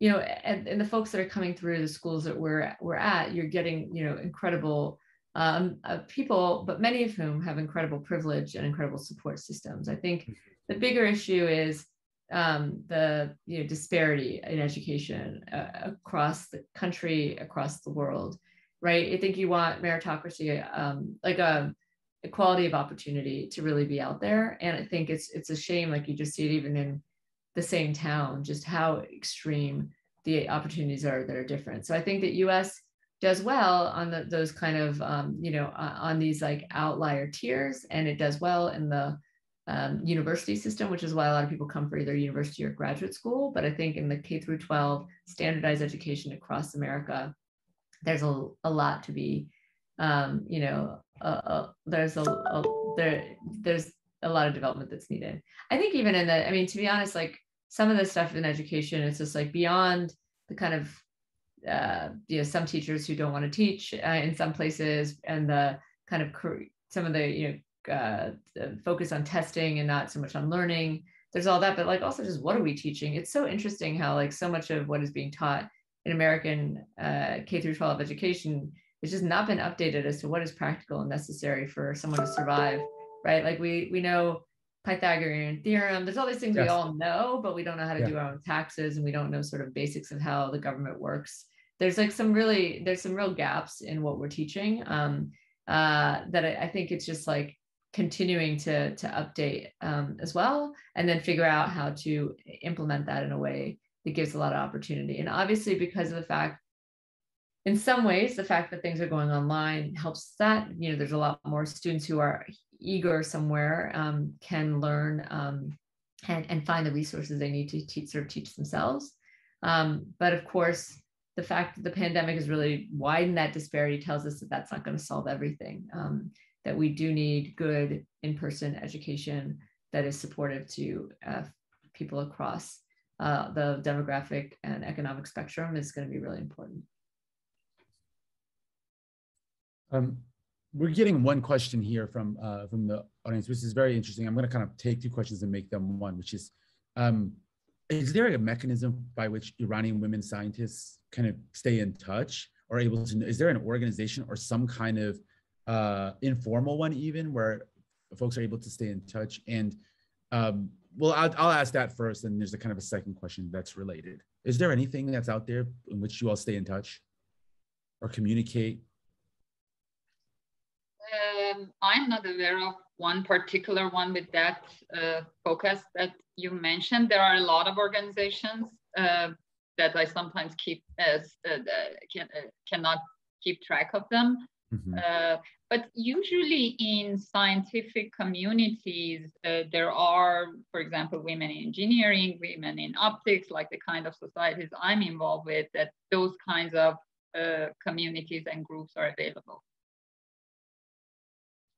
you know, and the folks that are coming through the schools that we're at, you're getting, you know, incredible people, but many of whom have incredible privilege and incredible support systems. I think the bigger issue is the disparity in education across the country, across the world, right? I think you want meritocracy, like equality of opportunity to really be out there. And I think it's a shame, like you just see it even in the same town, just how extreme the opportunities are that are different. So I think that US does well on those kind of, on these like outlier tiers, and it does well in the university system, which is why a lot of people come for either university or graduate school. But I think in the K through 12 standardized education across America, there's a lot to be, there's a lot of development that's needed. I think even in the, I mean, to be honest, like some of the stuff in education, it's just like beyond the kind of, some teachers who don't want to teach in some places, and the kind of some of the the focus on testing and not so much on learning. There's all that, but like also just what are we teaching? It's so interesting how like so much of what is being taught in American K through 12 education has just not been updated as to what is practical and necessary for someone to survive, right? Like we know Pythagorean theorem, there's all these things, yes, we all know, but we don't know how to, yeah, do our own taxes, and we don't know sort of basics of how the government works. There's like there's some real gaps in what we're teaching that I think it's just like continuing to update as well, and then figure out how to implement that in a way that gives a lot of opportunity. And obviously because of the fact, in some ways, the fact that things are going online helps that, there's a lot more students who are eager somewhere, can learn and find the resources they need to teach themselves. But of course, the fact that the pandemic has really widened that disparity tells us that that's not going to solve everything, that we do need good in-person education that is supportive to people across the demographic and economic spectrum is going to be really important. We're getting one question here from the audience, which is very interesting. I'm going to kind of take two questions and make them one, which is there a mechanism by which Iranian women scientists kind of stay in touch or able to, is there an organization or some kind of informal one even where folks are able to stay in touch? And well, I'll ask that first, and there's a kind of a second question that's related. Is there anything that's out there in which you all stay in touch or communicate? I'm not aware of one particular one with that focus that you mentioned. There are a lot of organizations that I sometimes cannot keep track of them. Mm-hmm. But usually in scientific communities, there are, for example, women in engineering, women in optics, like the kind of societies I'm involved with, that those kinds of communities and groups are available.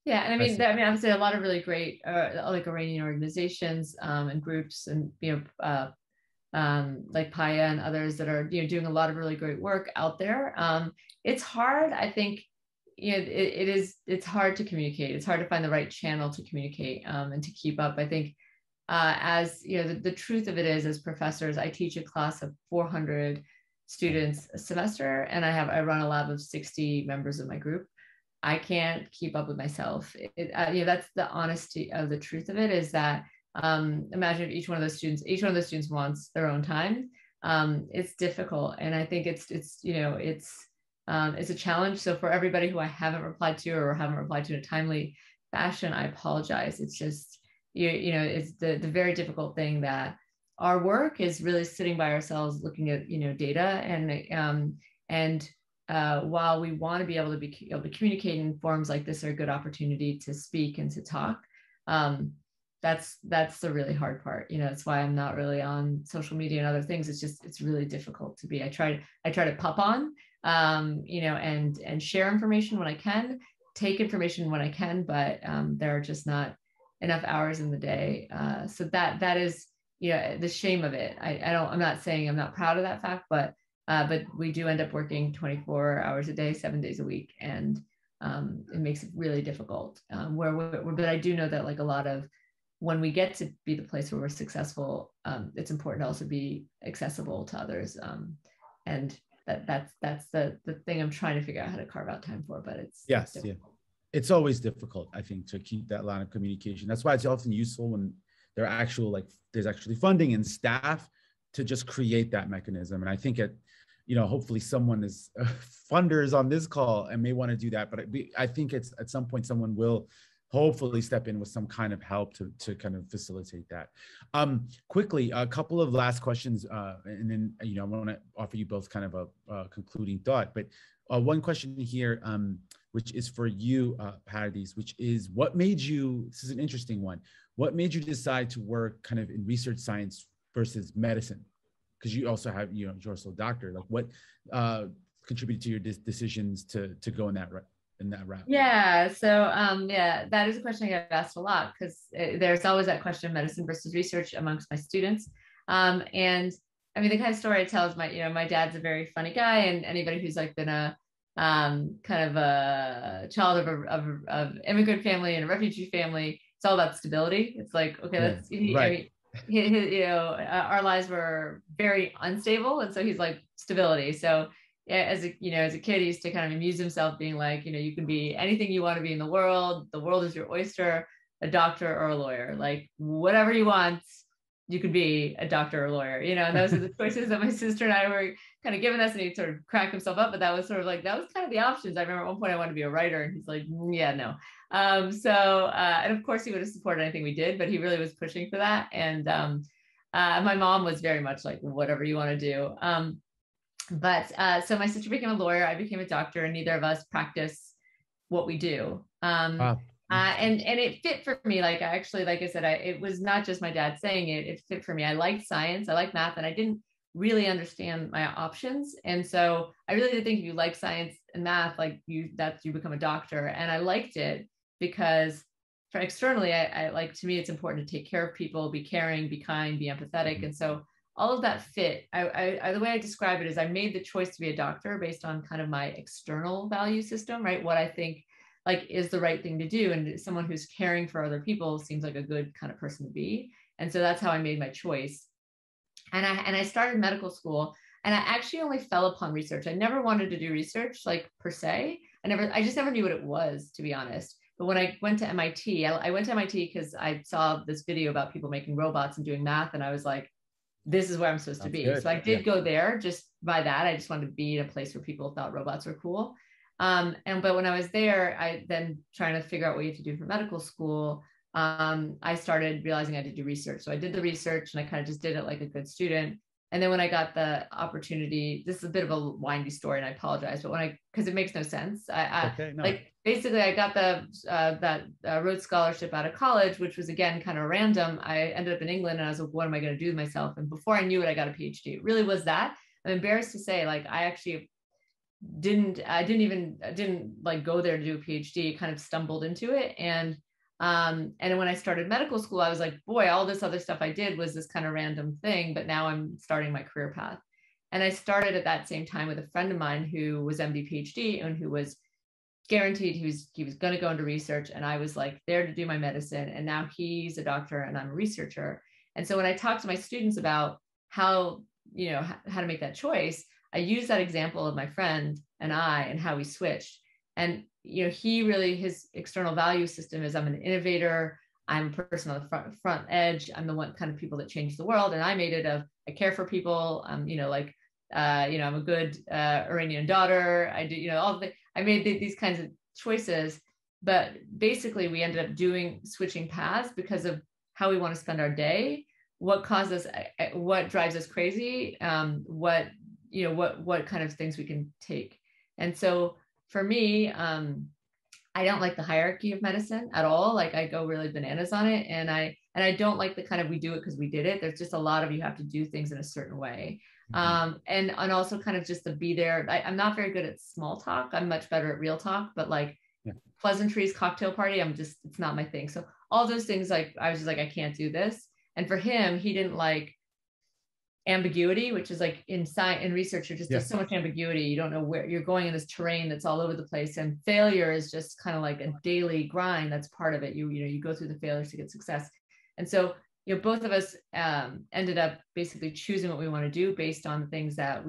Yeah, and I mean, obviously, a lot of really great like Iranian organizations and groups, and like Paya and others that are doing a lot of really great work out there. It's hard, I think. It's hard to communicate. It's hard to find the right channel to communicate and to keep up. I think as the truth of it is, as professors, I teach a class of 400 students a semester, and I run a lab of 60 members of my group. I can't keep up with myself. That's the honesty of the truth of it, is that imagine if each one of those students wants their own time. It's difficult. And I think it's a challenge. So for everybody who I haven't replied to or haven't replied to in a timely fashion, I apologize. It's just, it's the very difficult thing that our work is really sitting by ourselves, looking at, data while we want to be able to communicate in forums like this, are a good opportunity to speak and to talk. That's the really hard part. That's why I'm not really on social media and other things. It's just, it's really difficult to be. I try to pop on, and share information when I can, take information when I can, but there are just not enough hours in the day. So that is, the shame of it. I'm not saying I'm not proud of that fact, but we do end up working 24 hours a day, 7 days a week, and it makes it really difficult. But I do know that like a lot of when we get to be the place where we're successful, it's important to also be accessible to others. And that's the thing I'm trying to figure out how to carve out time for, but it's difficult. It's always difficult, I think, to keep that line of communication. That's why it's often useful when there are there's actually funding and staff to just create that mechanism. And I think hopefully someone is funders on this call and may want to do that. But I think it's at some point someone will hopefully step in with some kind of help to kind of facilitate that. Quickly, a couple of last questions, and then I want to offer you both kind of a concluding thought. But one question here, which is for you, Pardis, which is this is an interesting one. What made you decide to work kind of in research science versus medicine? Because you also have, you're also a doctor. Like, what contributed to your decisions to go in that route? Yeah, so that is a question I get asked a lot, because there's always that question of medicine versus research amongst my students. And I mean, the kind of story I tell is my dad's a very funny guy, and anybody who's like been a kind of a child of immigrant family and a refugee family, it's all about stability. It's like, okay, our lives were very unstable, and so he's like stability. So as a kid, he used to kind of amuse himself being like, you can be anything you want to be in the world is your oyster, a doctor or a lawyer, like whatever you want, you could be a doctor or a lawyer, and those are the choices that my sister and I were kind of given us, and he sort of cracked himself up, but that was kind of the options. I remember at one point I wanted to be a writer, and he's like, yeah, no. And of course he would have supported anything we did, but he really was pushing for that. And my mom was very much like, whatever you want to do. So my sister became a lawyer, I became a doctor, and neither of us practice what we do. Wow. And it fit for me. Like, it was not just my dad saying it, it fit for me. I liked science, I liked math, and I didn't really understand my options. And so I really did think if you like science and math, you become a doctor. And I liked it because externally, to me, it's important to take care of people, be caring, be kind, be empathetic. And so all of that fit. The way I describe it is I made the choice to be a doctor based on kind of my external value system, right? What I think is the right thing to do. And someone who's caring for other people seems like a good kind of person to be. And so that's how I made my choice. And I started medical school, and I actually only fell upon research. I never wanted to do research, per se. I just never knew what it was, to be honest. But when I went to MIT, I went to MIT because I saw this video about people making robots and doing math. And I was like, this is where I'm supposed to be. Good. So I did go there just by that. I just wanted to be in a place where people thought robots were cool. But when I was there, I then trying to figure out what you have to do for medical school, I started realizing I had to do research. So I did the research, and I kind of just did it like a good student. And then when I got the opportunity, this is a bit of a windy story, and I apologize, but because it makes no sense. Basically I got that Rhodes Scholarship out of college, which was again, kind of random. I ended up in England, and I was like, what am I going to do with myself? And before I knew it, I got a PhD. It really was that. I'm embarrassed to say, I actually didn't go there to do a PhD, kind of stumbled into it. And when I started medical school, I was like, boy, all this other stuff I did was this kind of random thing, but now I'm starting my career path. And I started at that same time with a friend of mine who was MD PhD and who was guaranteed he was going to go into research. And I was there to do my medicine. And now he's a doctor and I'm a researcher. And so when I talk to my students about how to make that choice, I use that example of my friend and how we switched. And, his external value system is I'm an innovator. I'm a person on the front edge. I'm the one kind of people that change the world. And I made it I care for people. I'm a good Iranian daughter. I do, I made these kinds of choices, but basically we ended up switching paths because of how we want to spend our day, what causes, what drives us crazy, what kind of things we can take. And so for me, I don't like the hierarchy of medicine at all. I go really bananas on it. And I don't like the kind of, we do it because we did it. There's just a lot of, you have to do things in a certain way. And also kind of just to be there. I'm not very good at small talk. I'm much better at real talk, but pleasantries, cocktail party, it's not my thing. So all those things, I was just I can't do this. And for him, he didn't like ambiguity, which is in science and research, you're just, there's so much ambiguity. You don't know where you're going in this terrain that's all over the place. And failure is just kind of like a daily grind. That's part of it. You go through the failures to get success. And so, you know, both of us ended up basically choosing what we want to do based on the things that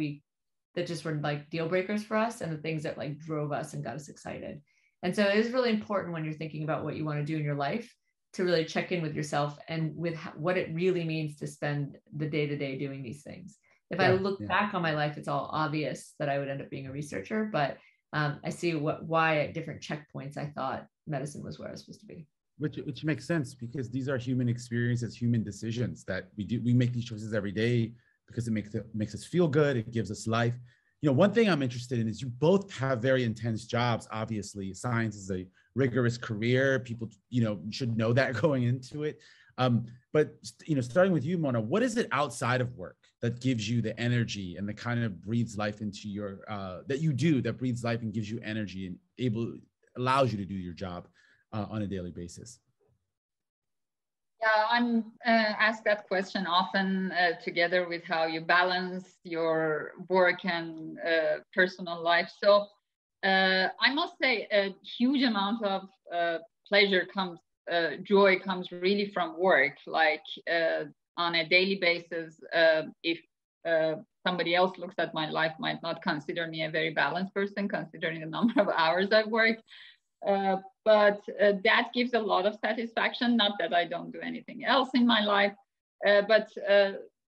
that just were like deal breakers for us, and the things that like drove us and got us excited. And so it is really important when you're thinking about what you want to do in your life to really check in with yourself and with what it really means to spend the day-to-day doing these things. If I look back on my life, it's all obvious that I would end up being a researcher, but I see why at different checkpoints I thought medicine was where I was supposed to be. Which makes sense, because these are human experiences, human decisions that we do. We make these choices every day because it makes us feel good. It gives us life. You know, one thing I'm interested in is you both have very intense jobs. Obviously, science is a rigorous career. People, you know, should know that going into it. But, you know, starting with you, Mona, what is it outside of work that gives you the energy and the kind of breathes life into your, that breathes life and gives you energy and allows you to do your job on a daily basis? Yeah, I'm asked that question often together with how you balance your work and personal life. So I must say a huge amount of joy comes really from work. Like on a daily basis, if somebody else looks at my life, might not consider me a very balanced person considering the number of hours I've worked. But that gives a lot of satisfaction. Not that I don't do anything else in my life, but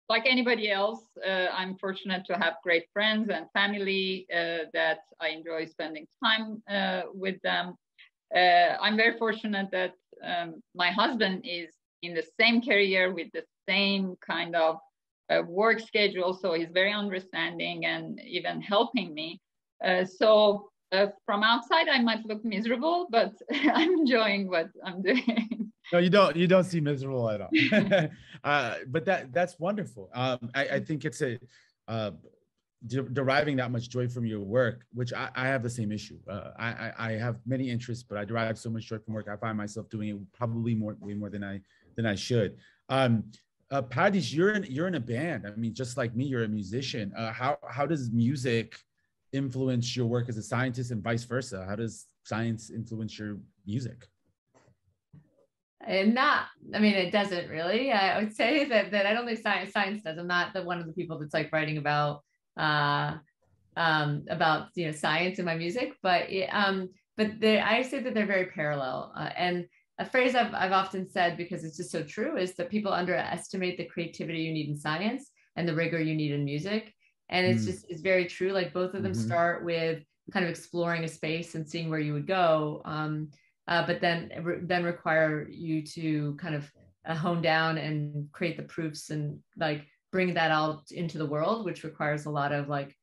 like anybody else, I'm fortunate to have great friends and family that I enjoy spending time with them. I'm very fortunate that my husband is in the same career with the same kind of work schedule, so he's very understanding and even helping me. So from outside, I might look miserable, but I'm enjoying what I'm doing. No, you don't seem miserable at all. But that's wonderful. I think it's deriving that much joy from your work, which I have the same issue. I have many interests, but I derive so much joy from work. I find myself doing it probably way more than I should. Pardis, you're in a band. I mean, just like me, you're a musician. How does music influence your work as a scientist, and vice versa? How does science influence your music? It doesn't really. I would say that I don't think science does. I'm not one of the people that's like writing about you know, science in my music, but I say that they're very parallel. And a phrase I've often said, because it's just so true, is that people underestimate the creativity you need in science and the rigor you need in music. And it's it's very true. Like both of them start with kind of exploring a space and seeing where you would go, but then require you to kind of hone down and create the proofs and like bring that out into the world, which requires a lot of like,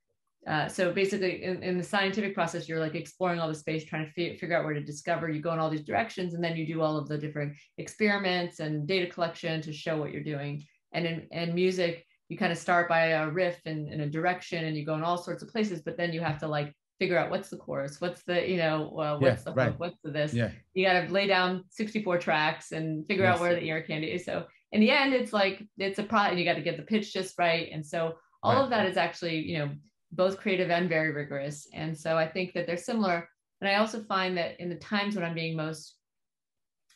so basically in the scientific process, you're like exploring all the space, trying to figure out where to discover. You go in all these directions, and then you do all of the different experiments and data collection to show what you're doing. And in music, you kind of start by a riff in a direction, and you go in all sorts of places, but then you have to like figure out what's the chorus, what's the, you know, what's the hook, what's the this. Yeah. You got to lay down 64 tracks and figure out where the ear candy is. So in the end, it's like, it's a problem. You got to get the pitch just right. And so all of that is actually, you know, both creative and very rigorous. And so I think that they're similar. And I also find that in the times when I'm being most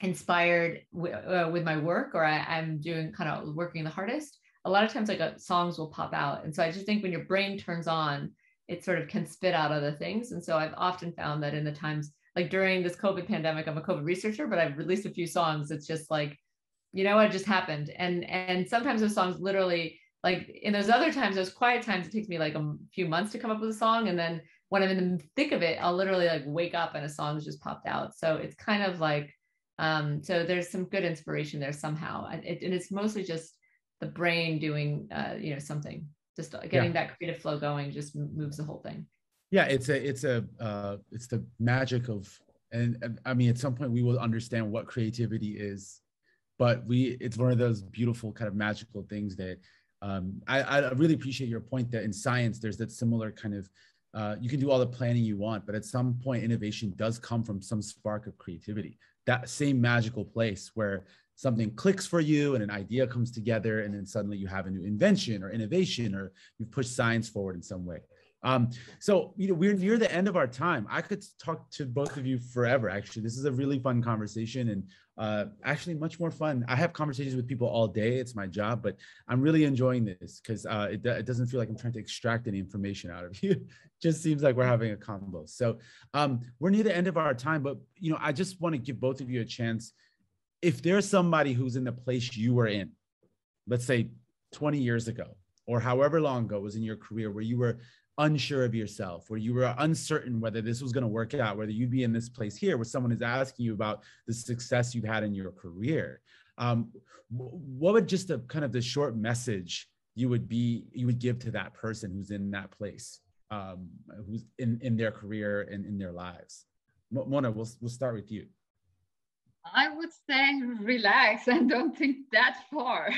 inspired with my work, or I'm doing kind of working the hardest, a lot of times like songs will pop out. And so I just think when your brain turns on, it sort of can spit out other things. And so I've often found that in the times, like during this COVID pandemic, I'm a COVID researcher, but I've released a few songs. It's just like, you know, what just happened. And sometimes those songs literally, like in those other times, those quiet times, it takes me like a few months to come up with a song. And then when I'm in the thick of it, I'll literally like wake up and a song's just popped out. So it's kind of like, so there's some good inspiration there somehow. And it's mostly just the brain doing, you know, something, just getting that creative flow going, just moves the whole thing. Yeah, it's the magic of, and I mean, at some point we will understand what creativity is, but it's one of those beautiful kind of magical things that I really appreciate your point that in science, there's that similar kind of, you can do all the planning you want, but at some point innovation does come from some spark of creativity, that same magical place where something clicks for you and an idea comes together, and then suddenly you have a new invention or innovation, or you've pushed science forward in some way. So, you know, we're near the end of our time. I could talk to both of you forever, actually. This is a really fun conversation, and actually much more fun. I have conversations with people all day. It's my job, but I'm really enjoying this because it doesn't feel like I'm trying to extract any information out of you. It just seems like we're having a combo. So we're near the end of our time, but, you know, I just want to give both of you a chance. If there's somebody who's in the place you were in, let's say 20 years ago, or however long ago it was in your career, where you were unsure of yourself, where you were uncertain whether this was going to work out, whether you'd be in this place here where someone is asking you about the success you've had in your career, what would just a kind of the short message you would give to that person who's in that place, who's in their career and in their lives? Mona, we'll start with you. I would say relax and don't think that far.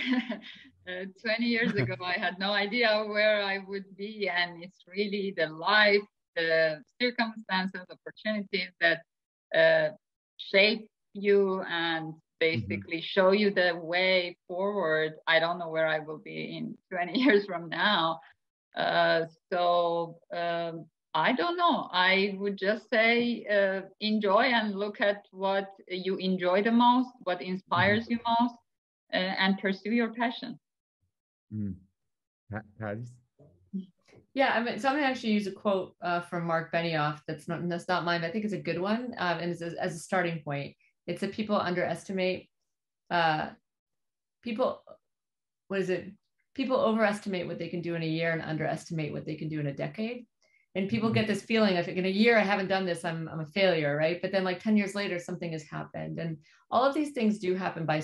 20 years ago, I had no idea where I would be, and it's really the life, the circumstances, opportunities that shape you and basically show you the way forward. I don't know where I will be in 20 years from now. I don't know. I would just say enjoy and look at what you enjoy the most, what inspires you most, and pursue your passion. Yeah, I mean, so I'm gonna actually use a quote from Mark Benioff. That's not mine, but I think it's a good one, and it's as a starting point. It's that people underestimate people overestimate what they can do in a year and underestimate what they can do in a decade. And people get this feeling of, in a year, I haven't done this, I'm a failure, right? But then like 10 years later, something has happened. And all of these things do happen by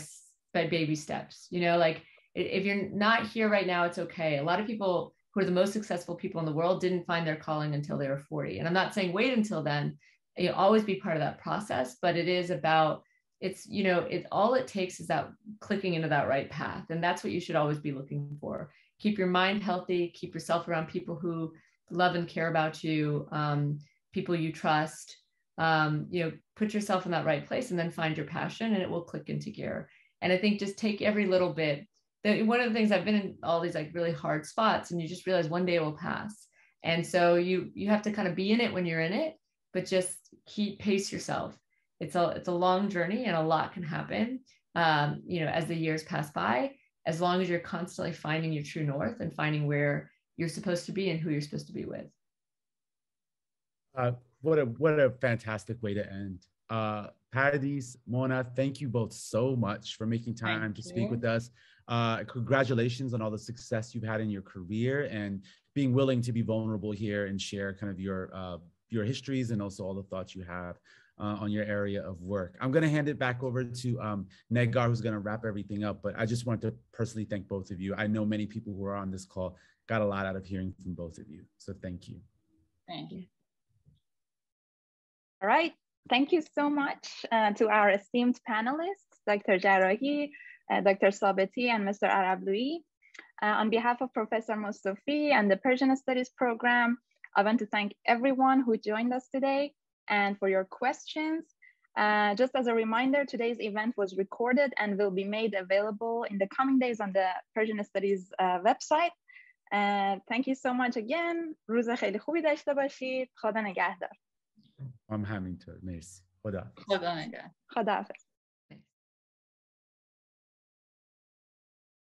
baby steps. You know, like if you're not here right now, it's okay. A lot of people who are the most successful people in the world didn't find their calling until they were 40. And I'm not saying wait until then, you know, always be part of that process, but it is about, it's, you know, it all it takes is that clicking into that right path. And that's what you should always be looking for. Keep your mind healthy, keep yourself around people who love and care about you, people you trust, you know, put yourself in that right place and then find your passion and it will click into gear. And I think just take every little bit. One of the things I've been in all these like really hard spots and you just realize one day it will pass. And so you have to kind of be in it when you're in it, but just pace yourself. It's a long journey and a lot can happen, you know, as the years pass by, as long as you're constantly finding your true north and finding where you're supposed to be and who you're supposed to be with. What a fantastic way to end. Pardis, Mona, thank you both so much for making time to speak with us. Congratulations on all the success you've had in your career and being willing to be vulnerable here and share kind of your histories and also all the thoughts you have on your area of work. I'm gonna hand it back over to Negar, who's gonna wrap everything up, but I just wanted to personally thank both of you. I know many people who are on this call got a lot out of hearing from both of you. So thank you. Thank you. All right. Thank you so much to our esteemed panelists, Dr. Jarrahi, Dr. Sabeti, and Mr. Arablouei. On behalf of Professor Mostofi and the Persian Studies Program, I want to thank everyone who joined us today and for your questions. Just as a reminder, today's event was recorded and will be made available in the coming days on the Persian Studies website. Thank you so much again. روز خیلی خوبی داشته باشید. خدا نگهدار. هم همینطور. مرسی. خدا. خدا نگهدار. خدا حافظ.